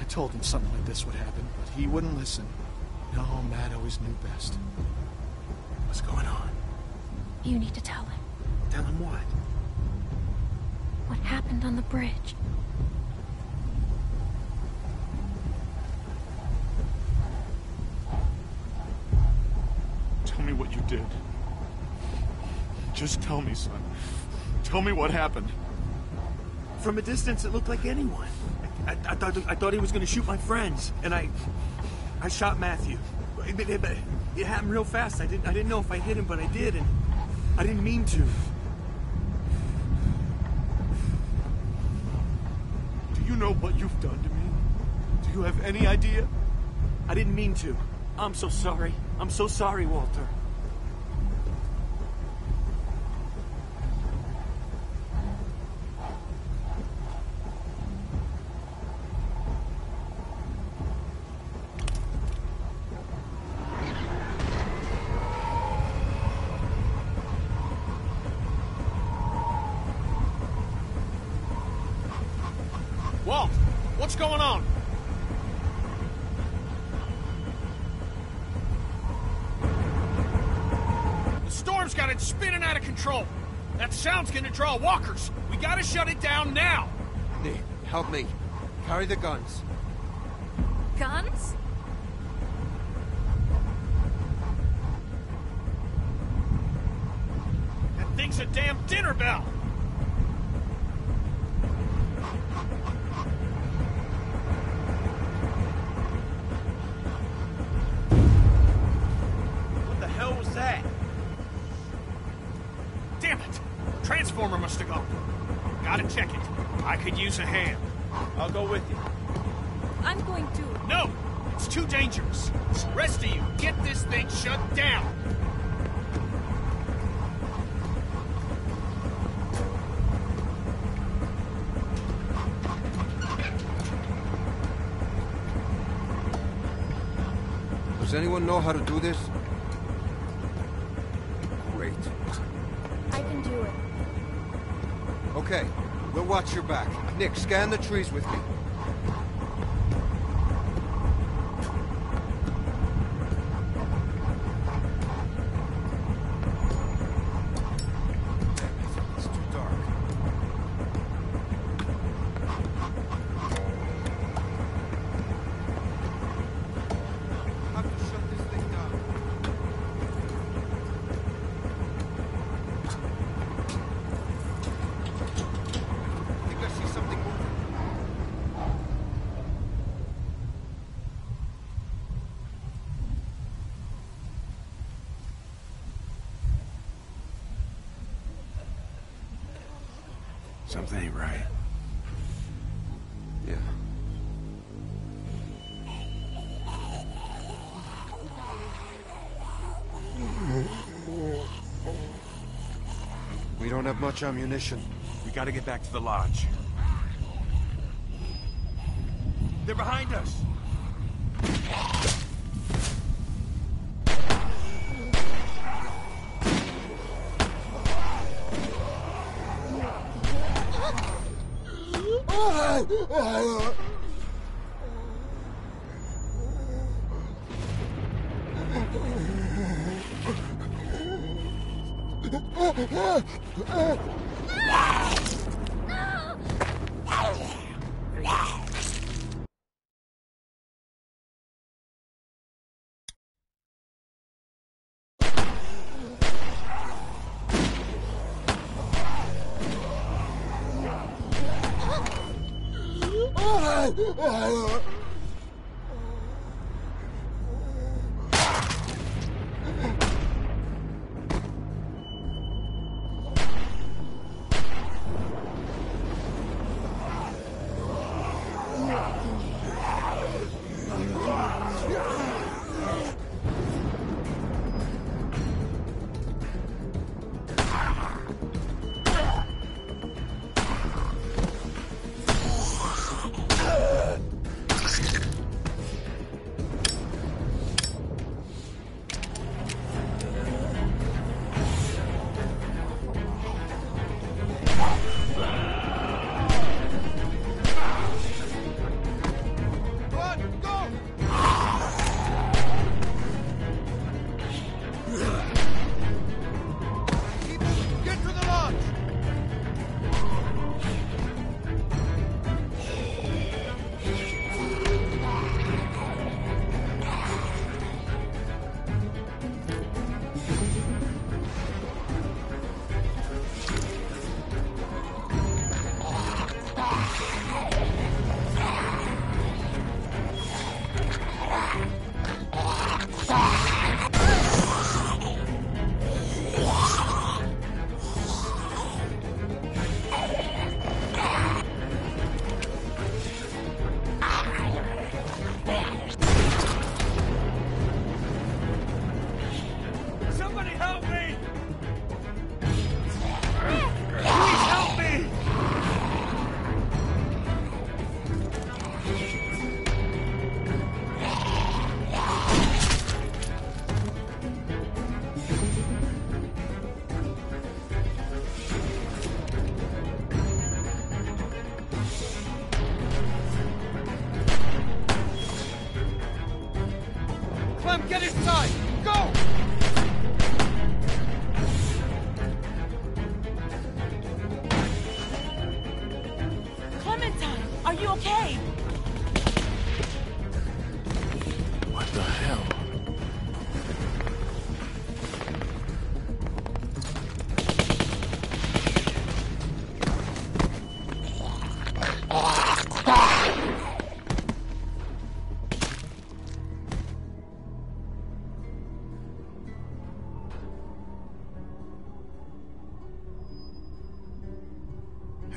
I told him something like this would happen, but he wouldn't listen. No, Matt always knew best. What's going on? You need to tell him. Tell him what? What happened on the bridge. Tell me what you did. Just tell me, son. Tell me what happened. From a distance, it looked like anyone. I thought he was going to shoot my friends, and I shot Matthew. But it happened real fast. I didn't know if I hit him, but I did, and I didn't mean to. Do you know what you've done to me? Do you have any idea? I didn't mean to. I'm so sorry. I'm so sorry, Walter. Draw walkers. We gotta shut it down now. Lee, help me. Carry the guns. Guns? That thing's a damn dinner bell. What the hell was that? Damn it. Transformer must have gone. Gotta check it. I could use a hand. I'll go with you. I'm going to. No! It's too dangerous. The rest of you, get this thing shut down! Does anyone know how to do this? Great. I can do it. Okay, we'll watch your back. Nick, scan the trees with me. Something ain't right. Yeah. We don't have much ammunition. We gotta get back to the lodge. They're behind us!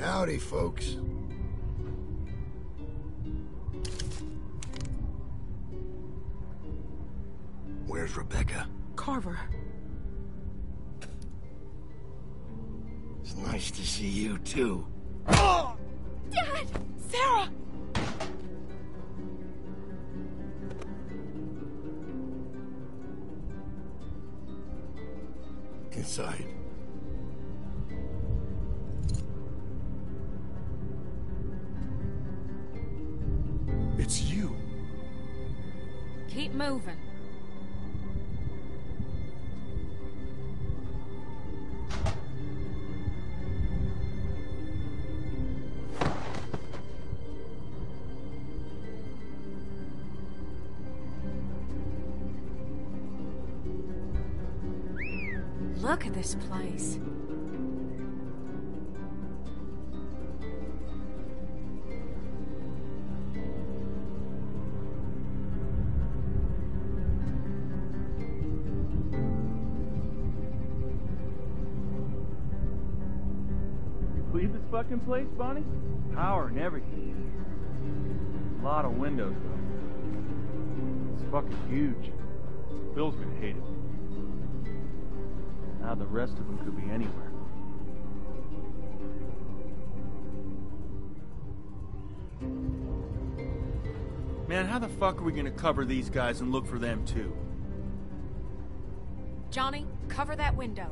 Howdy, folks. Where's Rebecca? Carver. It's nice to see you, too. Oh! Dad! Sarah! Inside. It's you. Keep moving. Look at this place. Leave this fucking place, Bonnie? Power and everything. A lot of windows, though. It's fucking huge. Bill's gonna hate it. Now the rest of them could be anywhere. Man, how the fuck are we gonna cover these guys and look for them too? Johnny, cover that window.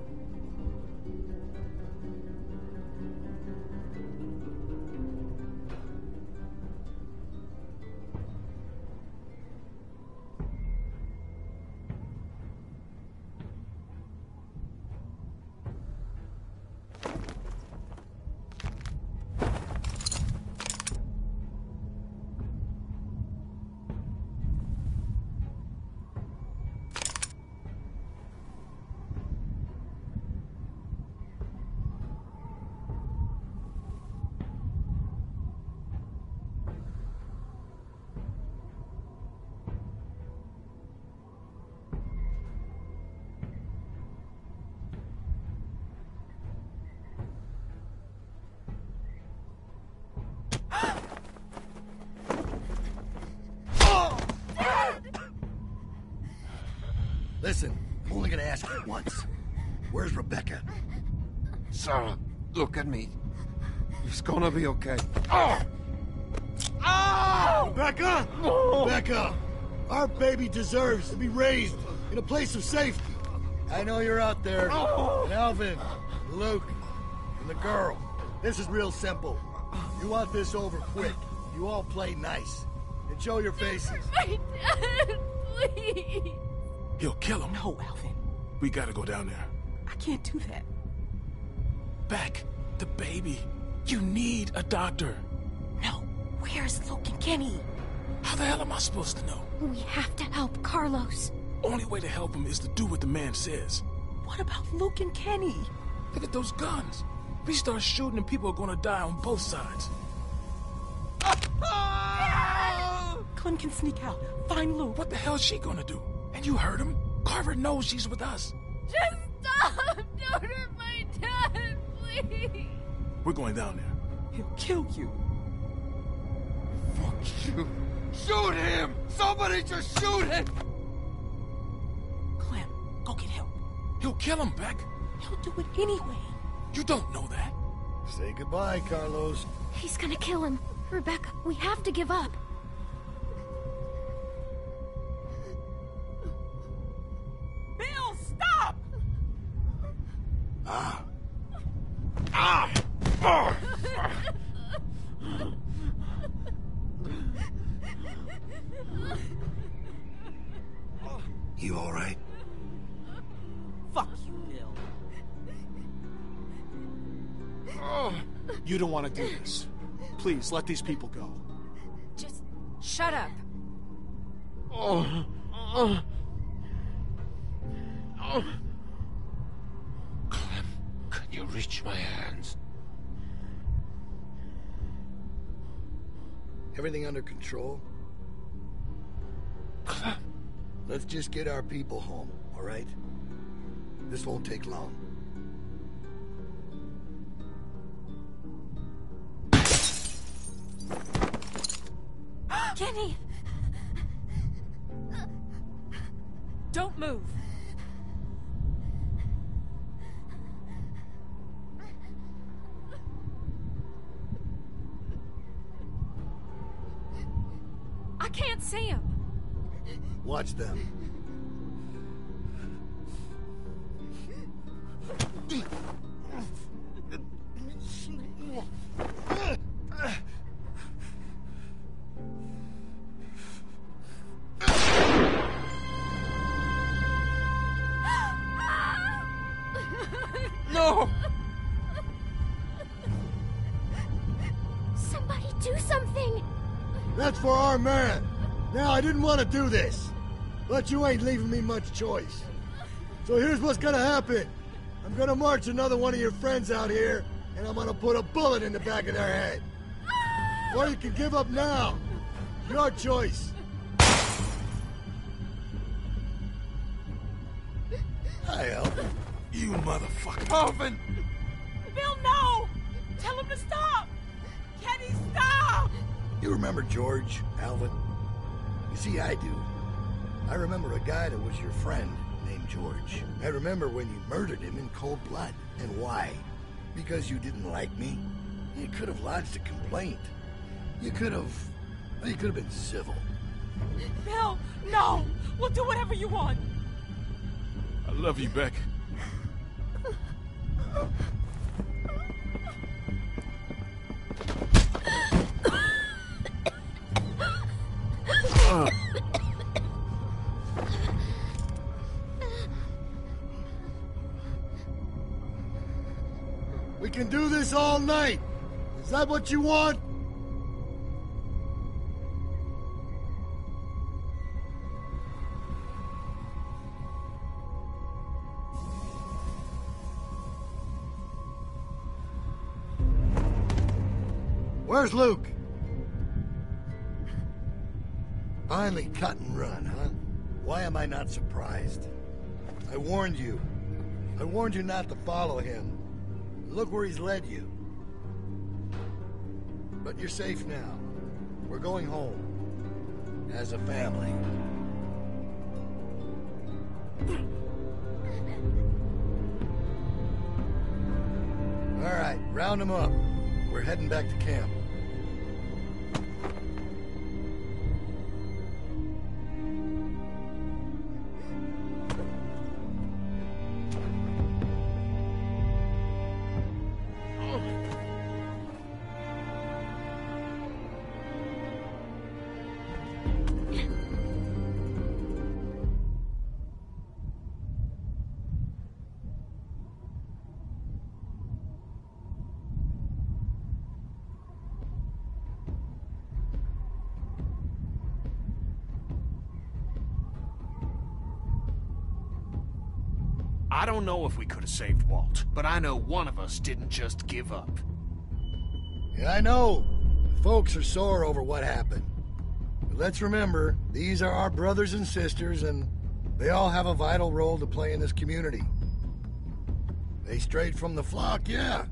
Listen, I'm only gonna ask you once. Where's Rebecca? Sarah, look at me. It's gonna be okay. Oh! Oh! Rebecca! No! Rebecca! Our baby deserves to be raised in a place of safety. I know you're out there. Oh! And Alvin, and Luke, and the girl. This is real simple. You want this over quick. You all play nice. And show your faces. My dad, please! He'll kill him. No, Alvin. We gotta go down there. I can't do that. Beck, the baby. You need a doctor. No. Where's Luke and Kenny? How the hell am I supposed to know? We have to help Carlos. Only way to help him is to do what the man says. What about Luke and Kenny? Look at those guns. We start shooting and people are gonna die on both sides. Clem can sneak out. Find Luke. What the hell is she gonna do? And you heard him. Carver knows she's with us. Just stop! Don't hurt my dad, please! We're going down there. He'll kill you. Fuck you. Shoot him! Somebody just shoot him! Clem, go get help. He'll kill him, Beck. He'll do it anyway. You don't know that. Say goodbye, Carlos. He's gonna kill him. Rebecca, we have to give up. You all right? Fuck you, Bill. Oh, you don't want to do this. Please, let these people go. Just shut up. Oh. Oh. Oh. Clem, can you reach my hands? Everything under control? Clem. Let's just get our people home, all right? This won't take long. Kenny! Don't move! I can't see him! Watch them. I didn't want to do this, but you ain't leaving me much choice. So here's what's gonna happen. I'm gonna march another one of your friends out here, and I'm gonna put a bullet in the back of their head. Or you can give up now. Your choice. Hey, Elvin. You motherfucker. Elvin! Bill, no! Tell him to stop! Can he stop? You remember George, Alvin? You see, I do. I remember a guy that was your friend named George. I remember when you murdered him in cold blood. And why? Because you didn't like me? You could have lodged a complaint. You could have been civil. Bill, no! We'll do whatever you want! I love you, Beck. We can do this all night. Is that what you want? Where's Luke? Finally cut and run, huh? Why am I not surprised? I warned you. I warned you not to follow him. Look where he's led you. But you're safe now. We're going home. As a family. Alright, round him up. We're heading back to camp. I don't know if we could have saved Walt, but I know one of us didn't just give up. Yeah, I know. Folks are sore over what happened. But let's remember, these are our brothers and sisters, and they all have a vital role to play in this community. They strayed from the flock, yeah.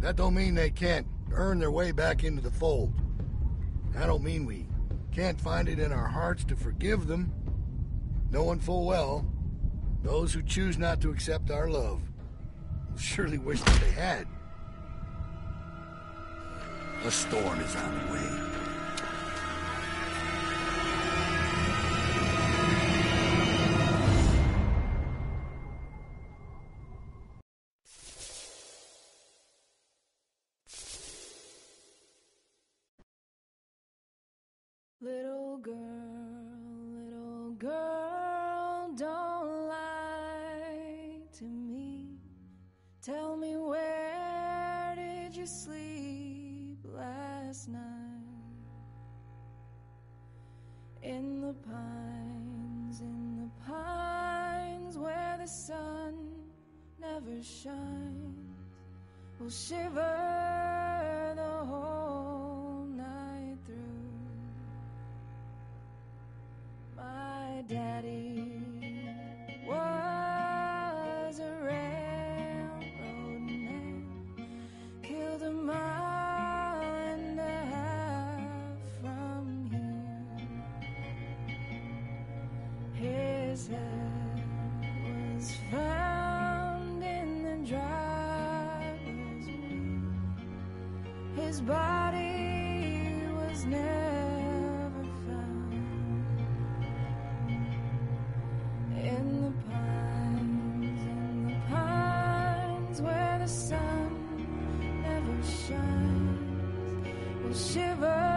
That don't mean they can't earn their way back into the fold. That don't mean we can't find it in our hearts to forgive them, knowing full well those who choose not to accept our love will surely wish that they had. A storm is on the way. Little girl, don't tell me, where did you sleep last night? In the pines where the sun never shines. We'll shiver the whole night through. My daddy was a red. A mile and a half from here. His body was never found in the pines where the sun never shines. We'll shiver.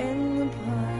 In the pond.